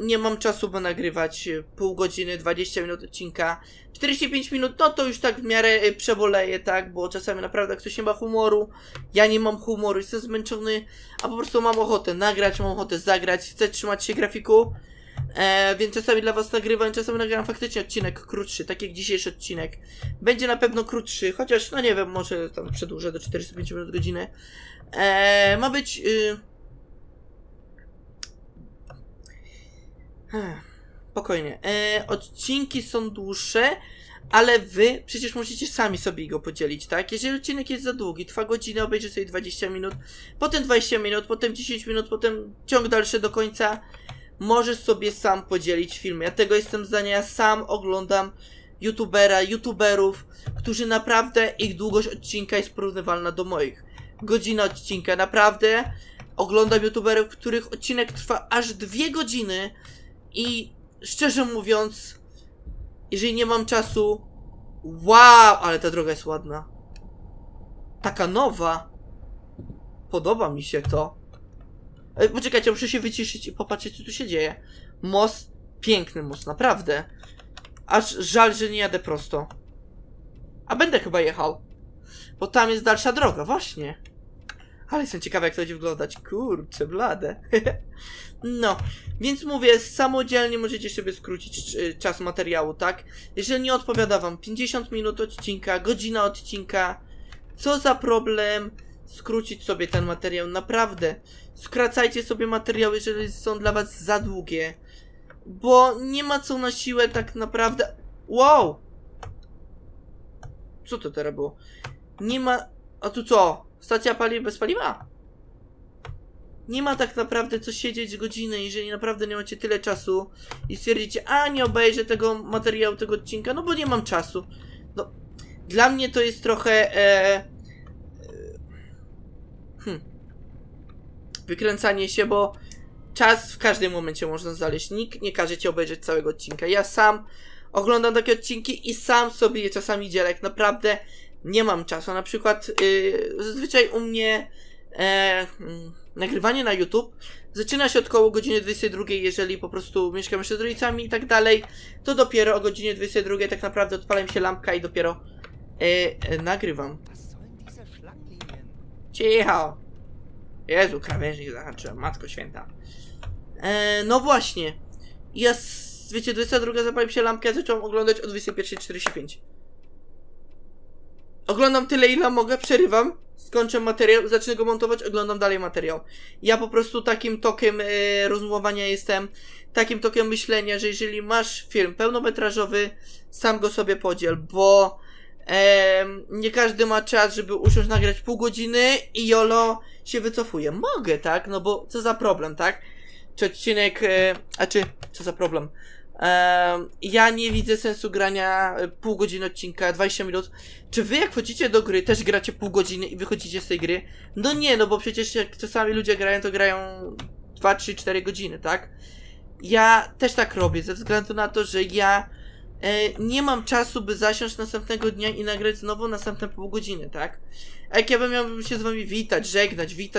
nie mam czasu, by nagrywać pół godziny, 20 minut odcinka. 45 minut, no to już tak w miarę przeboleję, tak? Bo czasami naprawdę ktoś nie ma humoru, ja nie mam humoru, jestem zmęczony, a po prostu mam ochotę nagrać, mam ochotę zagrać, chcę trzymać się grafiku. Więc czasami dla was nagrywam, czasami nagrywam faktycznie odcinek krótszy, tak jak dzisiejszy odcinek. Będzie na pewno krótszy, chociaż no nie wiem, może tam przedłużę do 45 minut godziny. Ma być... Spokojnie. Odcinki są dłuższe, ale wy przecież musicie sami sobie go podzielić, tak? Jeżeli odcinek jest za długi, trwa godzinę, obejrzysz sobie 20 minut, potem 20 minut, potem 10 minut, potem ciąg dalszy do końca. Możesz sobie sam podzielić film. Ja tego jestem zdania, ja sam oglądam youtuberów, którzy naprawdę, ich długość odcinka jest porównywalna do moich. Godzina odcinka, naprawdę oglądam youtuberów, których odcinek trwa aż 2 godziny i szczerze mówiąc, jeżeli nie mam czasu, wow, ale ta droga jest ładna. Taka nowa. Podoba mi się to. Poczekajcie, muszę się wyciszyć i popatrzeć, co tu się dzieje. Most, piękny most, naprawdę. Aż żal, że nie jadę prosto. A będę chyba jechał. Bo tam jest dalsza droga, właśnie. Ale jestem ciekawy, jak to będzie wyglądać. Kurczę, blade. No, więc mówię, samodzielnie możecie sobie skrócić czas materiału, tak? Jeżeli nie odpowiada wam 50 minut odcinka, godzina odcinka, co za problem skrócić sobie ten materiał, naprawdę. Skracajcie sobie materiały, jeżeli są dla was za długie. Bo nie ma co na siłę tak naprawdę... Wow! Co to teraz było? Nie ma... A tu co? Stacja paliw bez paliwa? Nie ma tak naprawdę co siedzieć godzinę, jeżeli naprawdę nie macie tyle czasu i stwierdzicie, a nie obejrzę tego materiału, tego odcinka, no bo nie mam czasu. No, dla mnie to jest trochę... wykręcanie się, bo czas w każdym momencie można znaleźć. Nikt nie każe ci obejrzeć całego odcinka. Ja sam oglądam takie odcinki i sam sobie je czasami dzielę. Jak naprawdę nie mam czasu. Na przykład zazwyczaj u mnie nagrywanie na YouTube zaczyna się od koło godziny 22, jeżeli po prostu mieszkam jeszcze z rodzicami i tak dalej, to dopiero o godzinie 22 tak naprawdę odpala mi się lampka i dopiero nagrywam. Cicho! Jezu, krawężnik zahaczyłem, matko święta. No właśnie. Ja, wiecie, 22 zapaliłem się lampkę, ja zacząłem oglądać o 21:45. Oglądam tyle, ile mogę, przerywam, skończę materiał, zacznę go montować, oglądam dalej materiał. Ja po prostu takim tokiem rozumowania jestem, takim tokiem myślenia, że jeżeli masz film pełnometrażowy, sam go sobie podziel, bo nie każdy ma czas, żeby usiąść nagrać pół godziny i jolo się wycofuje. Mogę, tak? No bo co za problem, tak? Czy odcinek... co za problem? Ja nie widzę sensu grania pół godziny odcinka, 20 minut. Czy wy jak wchodzicie do gry, też gracie pół godziny i wychodzicie z tej gry? No nie, no bo przecież jak czasami ludzie grają, to grają 2, 3, 4 godziny, tak? Ja też tak robię, ze względu na to, że ja... nie mam czasu, by zasiąść następnego dnia i nagrać znowu następne pół godziny, tak? A jak ja miałbym się z wami witać,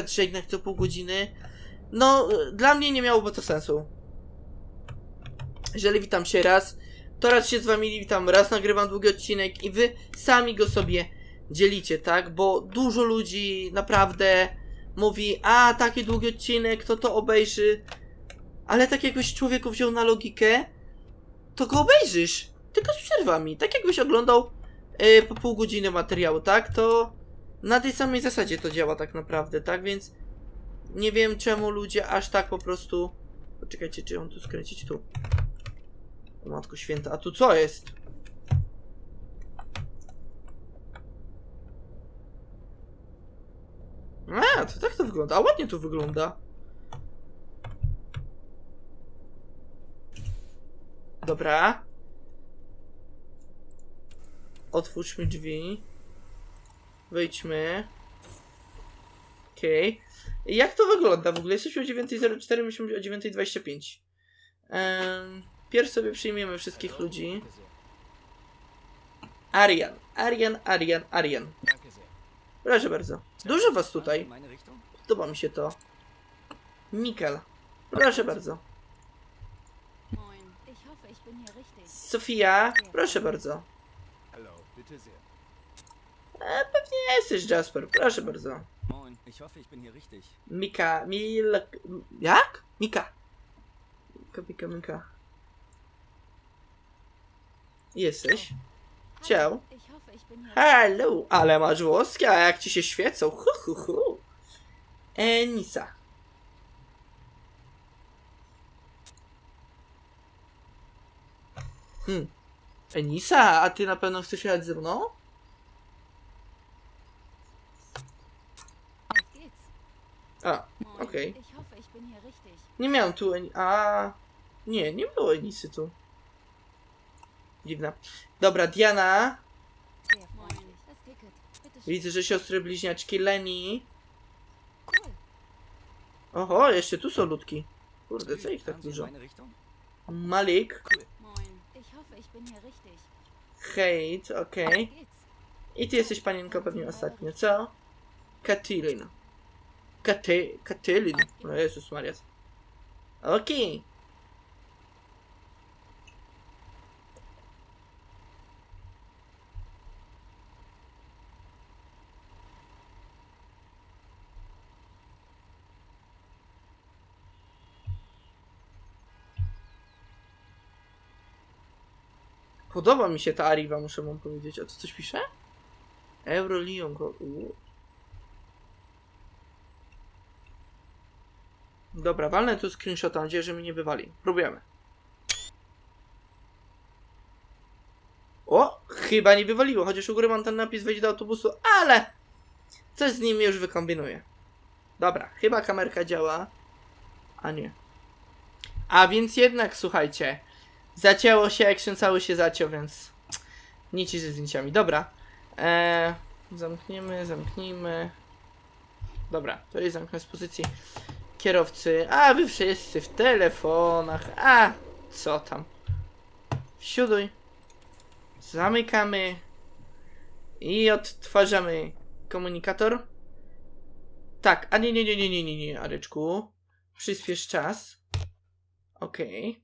żegnać co pół godziny, no, dla mnie nie miałoby to sensu. Jeżeli witam się raz, to raz się z wami witam, raz nagrywam długi odcinek i wy sami go sobie dzielicie, tak? Bo dużo ludzi naprawdę mówi, a taki długi odcinek, kto to obejrzy? Ale takiegoś człowieku wziął na logikę, to go obejrzysz, tylko z przerwami. Tak jakbyś oglądał po pół godziny materiału, tak? To na tej samej zasadzie to działa tak naprawdę, tak? Więc nie wiem, czemu ludzie aż tak po prostu... Poczekajcie, czy on tu skręcić? Tu. O matko święta, a tu co jest? A, to tak to wygląda, a ładnie tu wygląda. Dobra. Otwórz mi drzwi. Wyjdźmy. Okej. Okay. Jak to wygląda w ogóle? Jesteśmy o 9:04, myśmy o 9:25. Pierw sobie przyjmiemy wszystkich ludzi. Arian. Proszę bardzo. Dużo was tutaj. Podoba mi się to. Mikael. Proszę bardzo. Sofia, proszę bardzo. Pewnie jesteś, Jasper, proszę bardzo. Mika, jak? Mika. Kapika Mika. Jesteś? Ciao. Hello, ale masz włoski, a jak ci się świecą. Hu, hu, hu. Enisa. Enisa, a ty na pewno chcesz jechać ze mną? A, okej. Nie miałem tu Enisy. A, nie, nie było Enisy tu. Dziwna. Dobra, Diana. Widzę, że siostry bliźniaczki Leni. Oho, jeszcze tu są ludki. Kurde, co ich tak dużo? Malik. Hejt, okej. I ty jesteś panienką pewnie ostatnio, co? Katilin. Katilin. No Jezus Maria. Okej. Podoba mi się ta Arriva, muszę wam powiedzieć. A to coś pisze? Eurolion go. Dobra, walnę tu screenshota, mam nadzieję, że mi nie wywali. Próbujemy. O! Chyba nie wywaliło, chociaż u góry mam ten napis wejść do autobusu, ale coś z nim już wykombinuję. Dobra, chyba kamerka działa. A nie. A więc jednak, słuchajcie. Zacięło się, Action cały się zaciął, więc nic ze zdjęciami. Dobra. Zamknijmy. Dobra, to jest zamknę z pozycji kierowcy. A, wy wszyscy w telefonach. A, co tam. Sióduj. Zamykamy. I odtwarzamy komunikator. Tak, a nie, Areczku. Przyspiesz czas. Okej.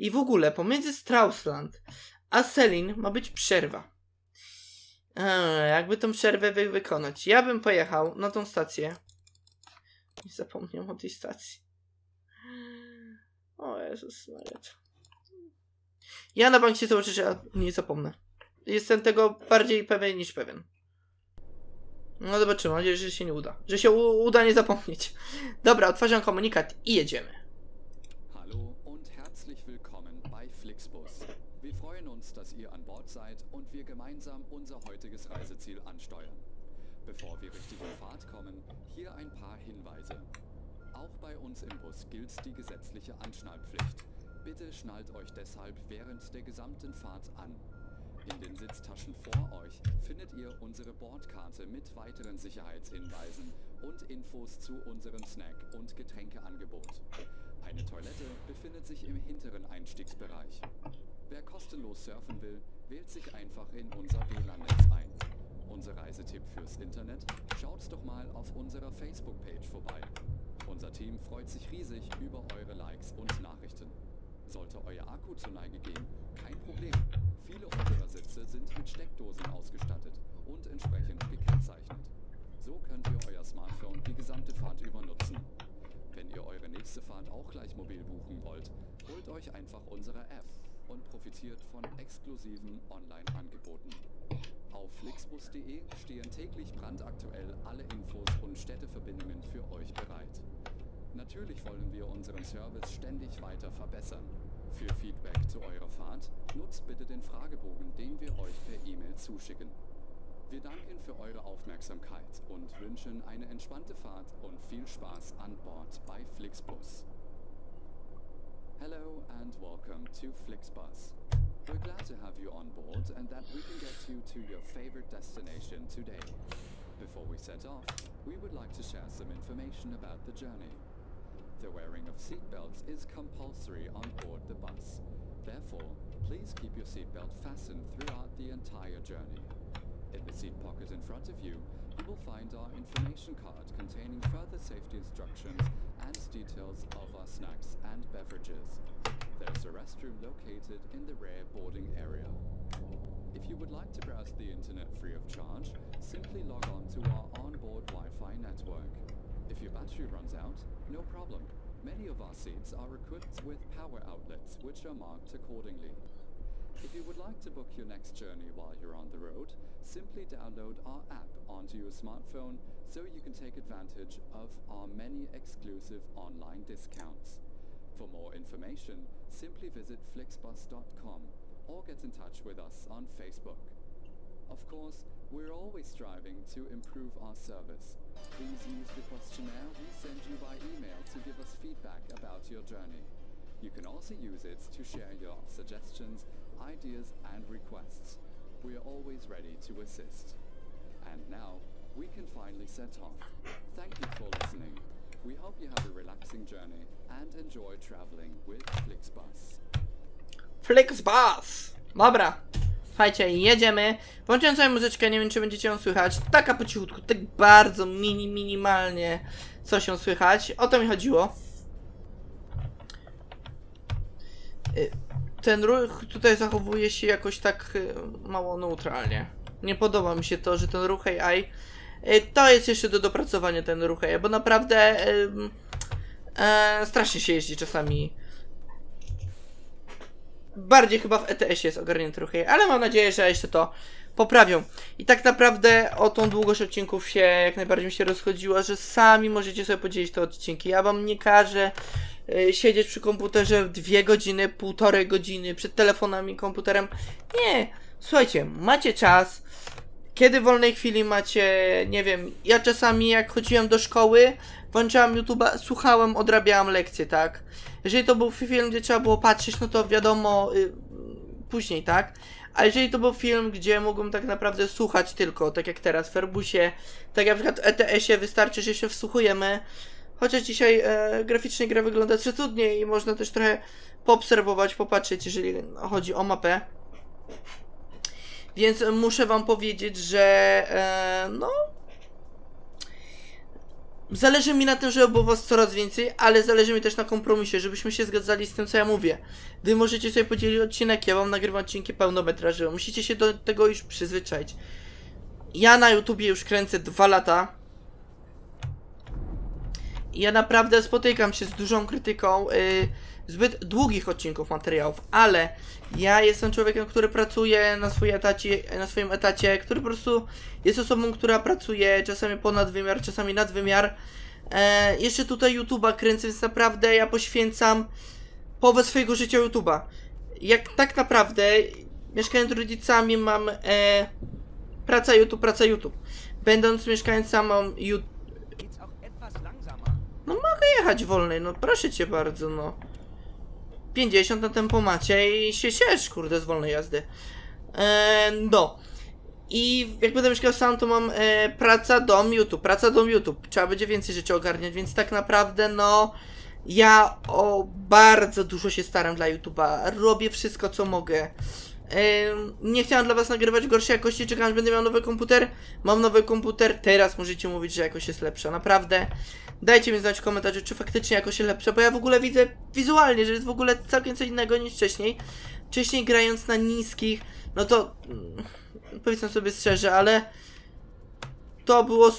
I w ogóle pomiędzy Stralsund a Sellin ma być przerwa. Jakby tą przerwę wykonać. Ja bym pojechał na tą stację. Nie zapomniałem o tej stacji. O Jezus Maria. Ja na bank się zobaczę, że ja nie zapomnę. Jestem tego bardziej pewien niż pewien. No zobaczymy, mam nadzieję, że się nie uda. Że się uda nie zapomnieć. Dobra, otwarzam komunikat i jedziemy. Willkommen bei Flixbus. Wir freuen uns, dass ihr an Bord seid und wir gemeinsam unser heutiges Reiseziel ansteuern. Bevor wir richtig in Fahrt kommen, hier ein paar Hinweise. Auch bei uns im Bus gilt die gesetzliche Anschnallpflicht. Bitte schnallt euch deshalb während der gesamten Fahrt an. In den Sitztaschen vor euch findet ihr unsere Bordkarte mit weiteren Sicherheitshinweisen und Infos zu unserem Snack- und Getränkeangebot. Eine Toilette befindet sich im hinteren Einstiegsbereich. Wer kostenlos surfen will, wählt sich einfach in unser WLAN-Netz ein. Unser Reisetipp fürs Internet? Schaut doch mal auf unserer Facebook-Page vorbei. Unser Team freut sich riesig über eure Likes und Nachrichten. Sollte euer Akku zu Neige gehen, kein Problem. Viele unserer Sitze sind mit Steckdosen ausgestattet und entsprechend gekennzeichnet. So könnt ihr euer Smartphone die gesamte Fahrt über nutzen. Wenn ihr eure nächste Fahrt auch gleich mobil buchen wollt, holt euch einfach unsere App und profitiert von exklusiven Online-Angeboten. Auf flixbus.de stehen täglich brandaktuell alle Infos und Städteverbindungen für euch bereit. Natürlich wollen wir unseren Service ständig weiter verbessern. Für Feedback zu eurer Fahrt nutzt bitte den Fragebogen, den wir euch per E-Mail zuschicken. Wir danken für eure Aufmerksamkeit und wünschen eine entspannte Fahrt und viel Spaß an Bord bei Flixbus. Hello and welcome to Flixbus. We're glad to have you on board and that we can get you to your favorite destination today. Before we set off, we would like to share some information about the journey. The wearing of seatbelts is compulsory on board the bus. Therefore, please keep your seatbelt fastened throughout the entire journey. In the seat pocket in front of you, you will find our information card containing further safety instructions and details of our snacks and beverages. There's a restroom located in the rear boarding area. If you would like to browse the internet free of charge, simply log on to our onboard Wi-Fi network. If your battery runs out, no problem. Many of our seats are equipped with power outlets, which are marked accordingly. If you would like to book your next journey while you're on the road, simply download our app onto your smartphone so you can take advantage of our many exclusive online discounts. For more information, simply visit flixbus.com or get in touch with us on Facebook. Of course, we're always striving to improve our service. Please use the questionnaire we send you by email to give us feedback about your journey. You can also use it to share your suggestions, ideas and requests. We are always ready to assist. And now, we can finally set off. Thank you for listening. We hope you have a relaxing journey and enjoy traveling with Flixbus. Flixbus! Dobra, słuchajcie, jedziemy. Włączyłem sobie muzyczkę, nie wiem czy będziecie ją słychać. Taka po cichutku, tak bardzo minimalnie coś się słychać. O to mi chodziło. Ten ruch tutaj zachowuje się jakoś tak mało neutralnie. Nie podoba mi się to, że ten ruch AI... To jest jeszcze do dopracowania ten ruch AI, bo naprawdę strasznie się jeździ czasami. Bardziej chyba w ETS-ie jest ogarnięty ruch AI, ale mam nadzieję, że jeszcze to poprawią. I tak naprawdę o tą długość odcinków się jak najbardziej mi się rozchodziło, że sami możecie sobie podzielić te odcinki. Ja wam nie każę siedzieć przy komputerze 2 godziny, 1,5 godziny, przed telefonami, komputerem. Nie, słuchajcie, macie czas. Kiedy w wolnej chwili macie, nie wiem, ja czasami jak chodziłem do szkoły, włączałem YouTube'a, słuchałem, odrabiałem lekcje, tak? Jeżeli to był film, gdzie trzeba było patrzeć, no to wiadomo, później, tak? A jeżeli to był film, gdzie mogłem tak naprawdę słuchać tylko, tak jak teraz w Fernbusie, tak jak na przykład w ETS-ie, wystarczy, że się wsłuchujemy. Chociaż dzisiaj graficznie gra wygląda trochę trudniej i można też trochę poobserwować, popatrzeć, jeżeli chodzi o mapę. Więc muszę wam powiedzieć, że no... Zależy mi na tym, żeby było was coraz więcej, ale zależy mi też na kompromisie, żebyśmy się zgadzali z tym, co ja mówię. Wy możecie sobie podzielić odcinek, ja wam nagrywam odcinki pełnometrażowe. Musicie się do tego już przyzwyczaić. Ja na YouTubie już kręcę 2 lata. Ja naprawdę spotykam się z dużą krytyką zbyt długich odcinków materiałów, ale ja jestem człowiekiem, który pracuje na swoim etacie, który po prostu jest osobą, która pracuje czasami ponad wymiar, czasami nad wymiar. Jeszcze tutaj YouTube'a kręcę, więc naprawdę ja poświęcam połowę swojego życia YouTube'a. Jak tak naprawdę mieszkając z rodzicami mam praca YouTube. Będąc mieszkańcą mam YouTube. No mogę jechać wolniej, no proszę cię bardzo, no. 50 na tempomacie i się ciesz, kurde, z wolnej jazdy. No. I jak będę mieszkał sam, to mam praca, dom, YouTube. Trzeba będzie więcej rzeczy ogarniać, więc tak naprawdę, no... Ja bardzo dużo się staram dla YouTube'a. Robię wszystko, co mogę. Nie chciałem dla was nagrywać gorszej jakości, czekałem, że będę miał nowy komputer. Mam nowy komputer, teraz możecie mówić, że jakoś jest lepsza, naprawdę. Dajcie mi znać w komentarzu, czy faktycznie jakoś jest lepsza, bo ja w ogóle widzę wizualnie, że jest w ogóle całkiem co innego niż wcześniej. Wcześniej grając na niskich, no to... Powiedzmy sobie szczerze, ale... To było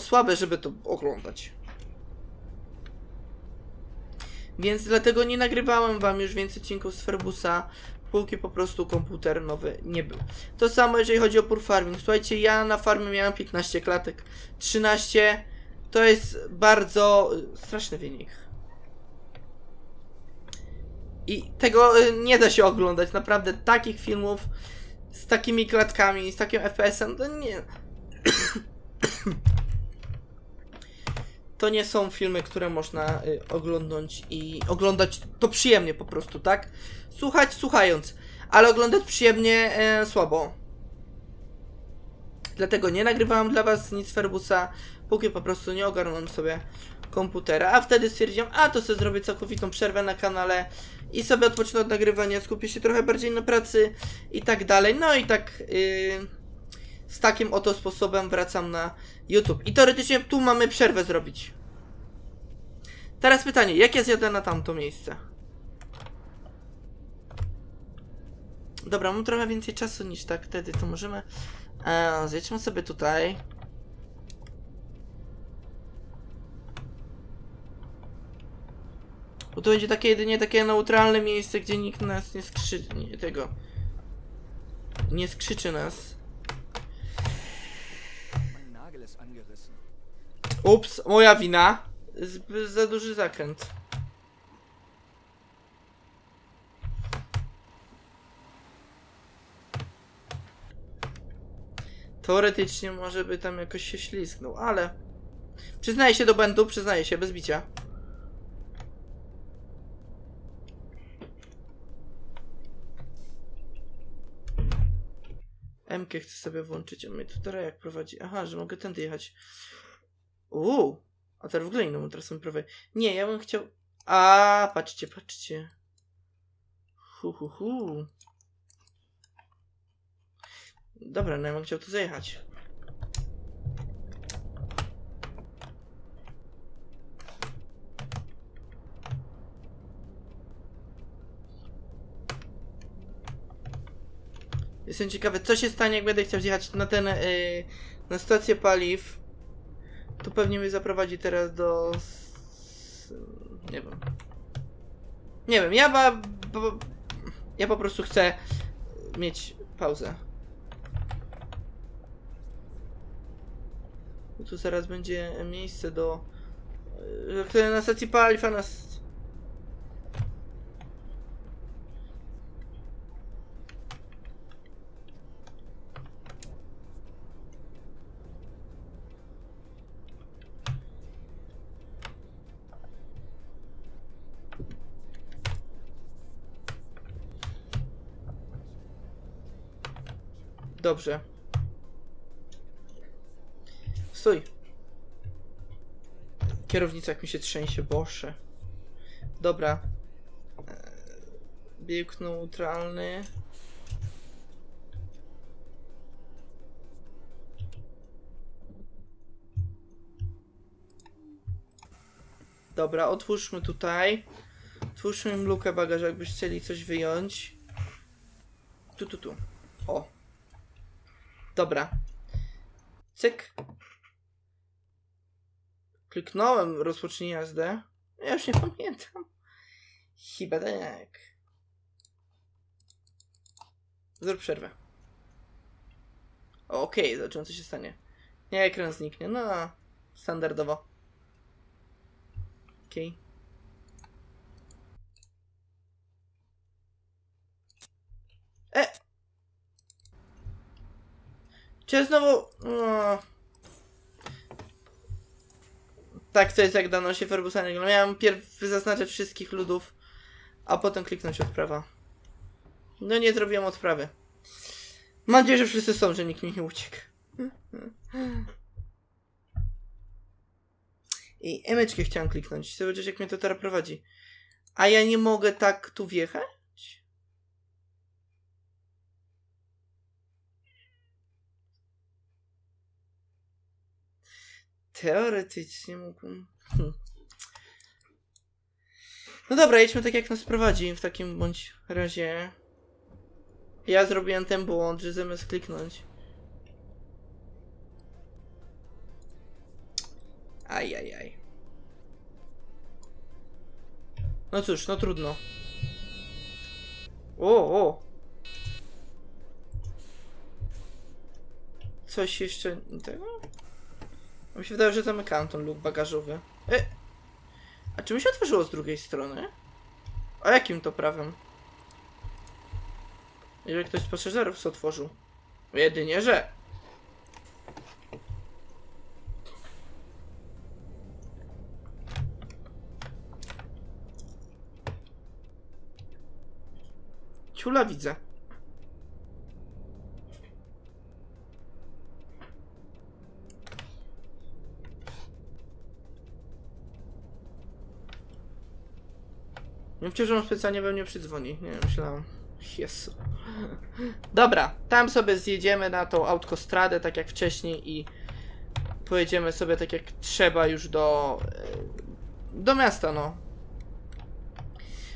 słabe, żeby to oglądać. Więc dlatego nie nagrywałem wam już więcej odcinków z Fernbusa. Półki po prostu komputer nowy nie był. To samo jeżeli chodzi o Pure Farming. Słuchajcie, ja na farmie miałem 15 klatek. 13 to jest bardzo straszny wynik. I tego nie da się oglądać. Naprawdę takich filmów z takimi klatkami, z takim FPS-em, to nie... To nie są filmy, które można oglądać i oglądać to przyjemnie po prostu, tak? Słuchać, słuchając, ale oglądać przyjemnie słabo. Dlatego nie nagrywałem dla was nic z Fernbusa, póki po prostu nie ogarnąłem sobie komputera. A wtedy stwierdziłem, a to sobie zrobię całkowitą przerwę na kanale i sobie odpocznę od nagrywania, skupię się trochę bardziej na pracy i tak dalej. No i tak... Z takim oto sposobem wracam na YouTube. I teoretycznie tu mamy przerwę zrobić. Teraz pytanie, jak ja zjadę na tamto miejsce? Dobra, mam trochę więcej czasu niż tak wtedy, to możemy... Zjedźmy sobie tutaj. Bo to będzie takie jedynie takie neutralne miejsce, gdzie nikt nas nie skrzyczy, nie skrzyczy nas. Ups, moja wina. Za duży zakręt. Teoretycznie może by tam jakoś się ślizgnął, ale... Przyznaję się do błędu, przyznaję się, bez bicia. M-kę chcę sobie włączyć, a mnie to teraz jak prowadzi? Aha, że mogę tędy jechać. Uuu, a teraz w ogóle inną trasą prawie. Nie, ja bym chciał... A, patrzcie, patrzcie. Hu, hu, hu. Dobra, no ja bym chciał tu zajechać. Jestem ciekawy, co się stanie, jak będę chciał zjechać na ten... na stację paliw. To pewnie mnie zaprowadzi teraz do... Nie wiem. Nie wiem, ja po prostu chcę mieć pauzę. Tu zaraz będzie miejsce do... na stacji paliw, a nas... Dobrze. Stój. Kierownica jak mi się trzęsie, boże. Dobra. Bieg neutralny. Dobra, otwórzmy tutaj. Otwórzmy im lukę bagażu, jakbyś chcieli coś wyjąć. Tu. O. Dobra. Cyk. Kliknąłem rozpocznij jazdę. Ja już nie pamiętam. Chyba tak. Zrób przerwę. Okej, zobaczymy co się stanie. Nie, ekran zniknie. No, standardowo. Okej. Czy ja znowu... No. Tak, to jest jak dano się Fernbusa nie ogląda. Miałem pierw zaznaczać wszystkich ludów, a potem kliknąć odprawa. No nie zrobiłem odprawy. Mam nadzieję, że wszyscy są, że nikt mi nie uciekł. I emeczkę chciałem kliknąć. Zobaczysz jak mnie to teraz prowadzi. A ja nie mogę tak tu wjechać? Teoretycznie mógłbym... No dobra, jedźmy tak jak nas prowadzi w takim bądź razie. Ja zrobiłem ten błąd, że zamiast kliknąć. Ajajaj. No cóż, no trudno. O! Coś jeszcze... tego? Mi się wydaje, że zamykałem ten luk bagażowy. A czy mi się otworzyło z drugiej strony? A jakim to prawem? Jeżeli ktoś z pasażerów co otworzył. Jedynie, że... Ciula widzę. Nie wiem, że on specjalnie we mnie przydzwoni. Nie wiem, myślałem. Jezu. Dobra, tam sobie zjedziemy na tą autostradę, tak jak wcześniej i pojedziemy sobie tak jak trzeba już do miasta, no.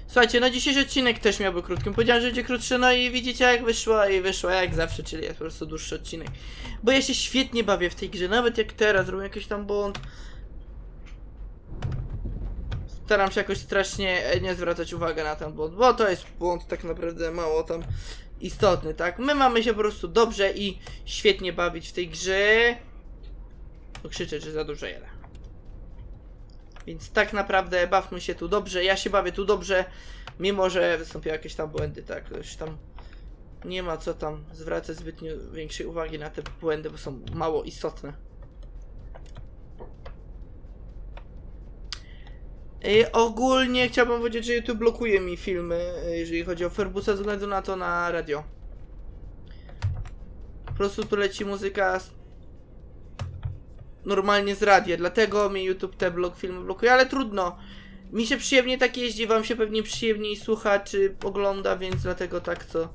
Słuchajcie, no dzisiejszy odcinek też miałby krótki. Powiedziałem, że będzie krótszy, no i widzicie jak wyszło i wyszło jak zawsze, czyli jest po prostu dłuższy odcinek. Bo ja się świetnie bawię w tej grze, nawet jak teraz robię jakiś tam błąd. staram się jakoś strasznie nie zwracać uwagi na ten błąd, bo to jest błąd tak naprawdę mało tam istotny, tak? My mamy się po prostu dobrze i świetnie bawić w tej grze. Bo krzyczę, że za dużo jele. Więc tak naprawdę bawmy się tu dobrze. Ja się bawię tu dobrze, mimo że wystąpiły jakieś tam błędy, tak? To już tam nie ma co tam zwracać zbytnio większej uwagi na te błędy, bo są mało istotne. Ogólnie chciałbym powiedzieć, że YouTube blokuje mi filmy, jeżeli chodzi o Fernbusa, ze względu na to na radio. Po prostu tu leci muzyka normalnie z radia, dlatego mi YouTube te filmy blokuje, ale trudno. Mi się przyjemnie tak jeździ, wam się pewnie przyjemniej słucha czy ogląda, więc dlatego tak to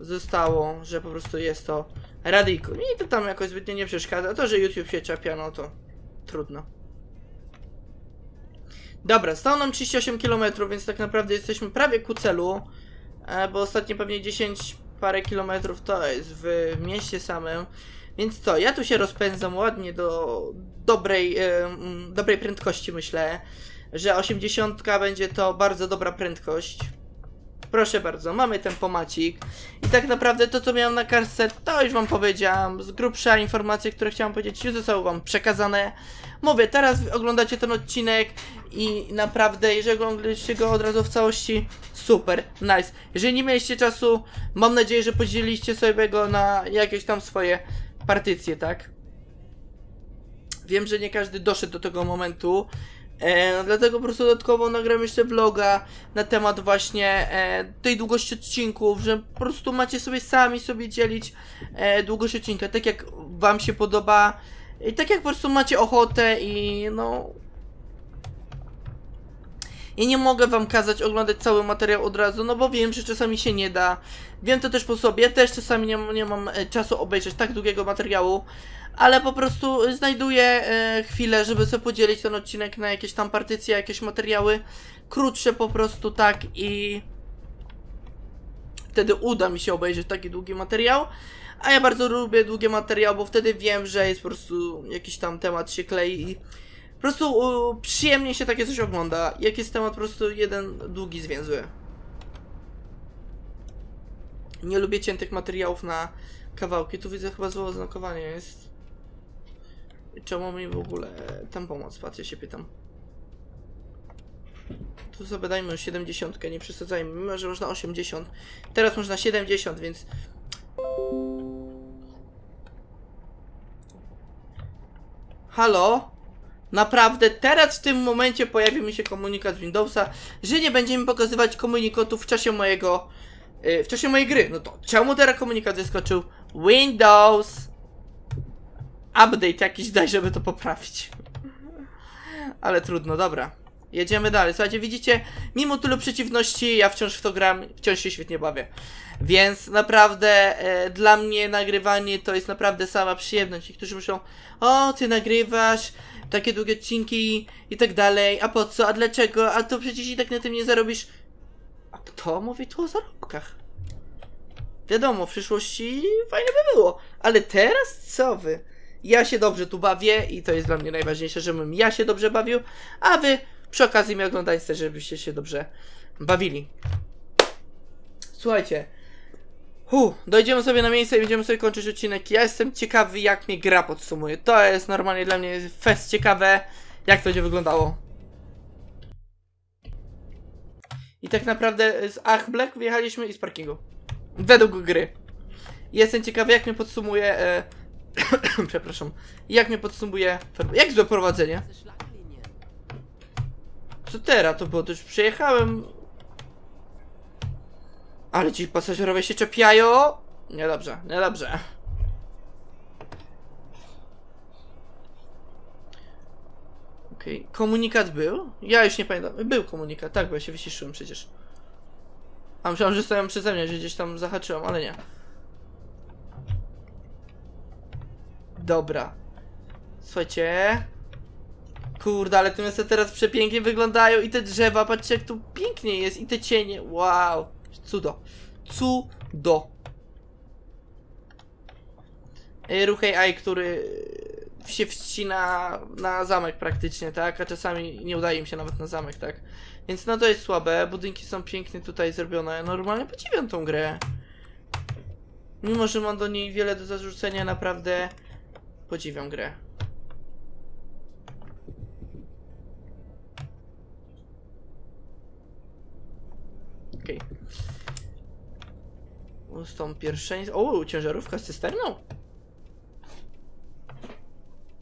zostało, że po prostu jest to radyjko. Mi to tam jakoś zbytnio nie przeszkadza, to że YouTube się czapia, no to trudno. Dobra, stało nam 38 km, więc tak naprawdę jesteśmy prawie ku celu, bo ostatnie pewnie 10 parę kilometrów to jest w mieście samym. Więc co, ja tu się rozpędzam ładnie do dobrej prędkości, myślę, że 80 będzie to bardzo dobra prędkość. Proszę bardzo, mamy tempomacik. I tak naprawdę to, co miałem na kartce, to już wam powiedziałam. Z grubsza informacje, które chciałam powiedzieć, już zostały wam przekazane. Mówię, teraz oglądacie ten odcinek i naprawdę, jeżeli oglądaliście go od razu w całości, super, nice. Jeżeli nie mieliście czasu, mam nadzieję, że podzieliliście sobie go na jakieś tam swoje partycje, tak? Wiem, że nie każdy doszedł do tego momentu. Dlatego po prostu dodatkowo nagram jeszcze vloga na temat właśnie tej długości odcinków, że po prostu macie sobie sami dzielić długość odcinka, tak jak wam się podoba i tak jak po prostu macie ochotę i no... I nie mogę wam kazać oglądać cały materiał od razu, no bo wiem, że czasami się nie da. Wiem to też po sobie, ja też czasami nie mam czasu obejrzeć tak długiego materiału, ale po prostu znajduję chwilę, żeby sobie podzielić ten odcinek na jakieś tam partycje, jakieś materiały krótsze po prostu, tak, i wtedy uda mi się obejrzeć taki długi materiał. A ja bardzo lubię długie materiały, bo wtedy wiem, że jest po prostu jakiś tam temat się klei i po prostu przyjemnie się takie coś ogląda, jak jest temat po prostu jeden długi zwięzły. Nie lubię ciętych materiałów na kawałki. Tu widzę chyba złe oznakowanie jest. Czemu mi w ogóle tam pomoc? Patrz, ja się pytam. Tu sobie dajmy 70, nie przesadzajmy, mimo że można 80. Teraz można 70, więc... Halo? Naprawdę teraz w tym momencie pojawi mi się komunikat z Windowsa, że nie będzie mi pokazywać komunikatów w czasie mojej gry. No to czemu teraz komunikat wyskoczył? Windows update jakiś daj, żeby to poprawić. Ale trudno, dobra. Jedziemy dalej. Słuchajcie, widzicie, mimo tylu przeciwności, ja wciąż w to gram, wciąż się świetnie bawię. Więc naprawdę dla mnie nagrywanie to jest naprawdę sama przyjemność. Ci, którzy myślą, o ty nagrywasz takie długie odcinki i tak dalej, a po co, a dlaczego, a to przecież i tak na tym nie zarobisz. A kto mówi tu o zarobkach? Wiadomo, w przyszłości fajnie by było, ale teraz co wy? Ja się dobrze tu bawię i to jest dla mnie najważniejsze, żebym ja się dobrze bawił, a wy przy okazji mnie oglądajcie, żebyście się dobrze bawili. Słuchajcie, dojdziemy sobie na miejsce i będziemy sobie kończyć odcinek. Ja jestem ciekawy, jak mnie gra podsumuje. To jest normalnie dla mnie fest ciekawe, jak to będzie wyglądało. I tak naprawdę z Ahlbeck wyjechaliśmy i z parkingu. Według gry. Jestem ciekawy, jak mnie podsumuje... przepraszam. Jak mnie podsumuje... Jak złe prowadzenie? Co teraz to było? To już przejechałem... Ale ci pasażerowie się czepiają! Niedobrze, niedobrze. Okej, komunikat był? Ja już nie pamiętam. Był komunikat, tak, bo ja się wyciszyłem przecież. A myślałem, że stoją przeze mnie, że gdzieś tam zahaczyłem, ale nie. Dobra. Słuchajcie. Kurde, ale te miasta teraz przepięknie wyglądają i te drzewa, patrzcie jak tu pięknie jest i te cienie, wow. Cudo. Cudo. Ruchaj AI, który się wścina na zamek praktycznie, tak? A czasami nie udaje im się nawet na zamek, tak? Więc no to jest słabe, budynki są pięknie tutaj zrobione. Normalnie podziwiam tą grę. Mimo, że mam do niej wiele do zarzucenia, naprawdę podziwiam grę. Okej. Ustąp pierwszeństwo. O, ciężarówka z cysterną?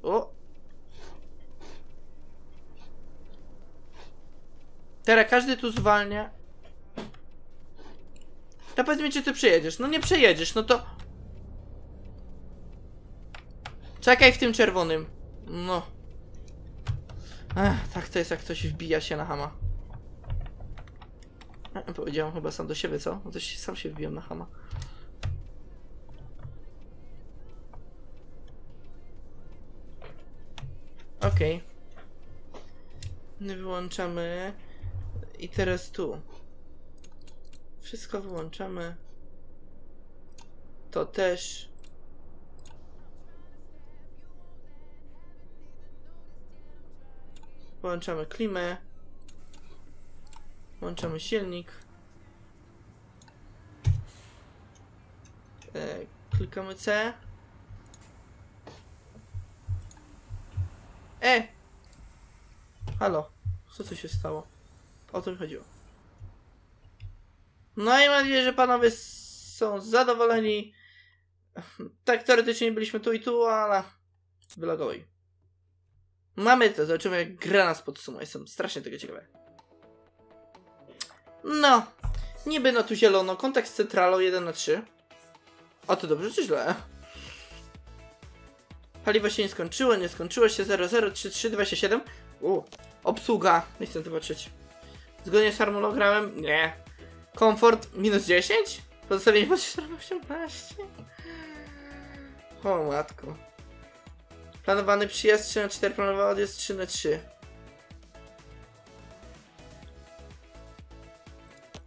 O! Teraz każdy tu zwalnia. Ta powiedz mi, czy ty przejedziesz? No nie przejedziesz, no to... Czekaj w tym czerwonym. No. Ech, tak to jest, jak ktoś wbija się na hama. Powiedziałam chyba sam do siebie, co? No to sam się wbijam na hama. Okej. Okay. Wyłączamy. I teraz tu. Wszystko wyłączamy. To też. Włączamy klimę. Włączamy silnik. Klikamy C. Halo, co tu się stało? O to mi chodziło. No i mam nadzieję, że panowie są zadowoleni. Tak teoretycznie byliśmy tu i tu, ale... Wylogowi. Mamy to, zobaczymy jak gra nas podsumuje. Jestem strasznie tego ciekawy. No, niby no tu zielono, kontakt z centralą 1/3. A to dobrze czy źle? Paliwo się nie skończyło się 003327. Obsługa, nie chcę zobaczyć. Zgodnie z harmonogramem, nie. Komfort -10? Pozostawienie potrzebne 18. O matko. Planowany przyjazd 3/4, planowany odjazd 3/3.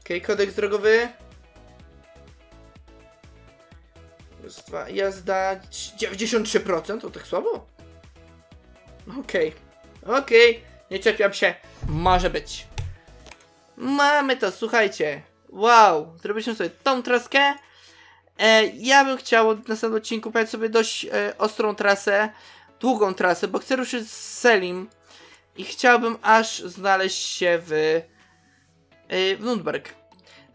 Okej, kodeks drogowy. Jazda 93%? O tak słabo? Okej. Okej. Nie czepiam się. Może być. Mamy to, słuchajcie. Wow. Zrobiliśmy sobie tą traskę. Ja bym chciał w następnym odcinku powiedzieć sobie dość ostrą trasę. Długą trasę, bo chcę ruszyć z Selim. I chciałbym aż znaleźć się w Nürnberg.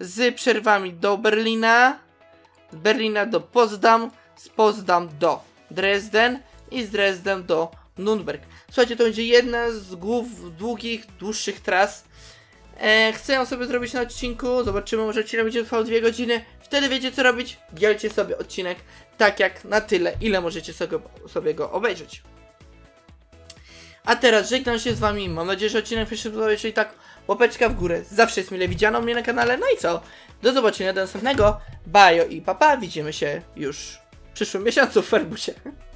Z przerwami do Berlina. Z Berlina do Potsdam, z Potsdam do Dresden i z Dresden do Nürnberg. Słuchajcie, to będzie jedna z dłuższych tras. Chcę ją sobie zrobić na odcinku, zobaczymy, może odcinek będzie trwał 2 godziny. Wtedy wiecie co robić, dzielcie sobie odcinek tak jak na tyle, ile możecie sobie go obejrzeć. A teraz żegnam się z wami, mam nadzieję, że odcinek wam się podobał, jeżeli tak łapeczka w górę, zawsze jest mile widziano mnie na kanale, no i co? Do zobaczenia do następnego, bajo i papa, widzimy się już w przyszłym miesiącu w Fernbusie.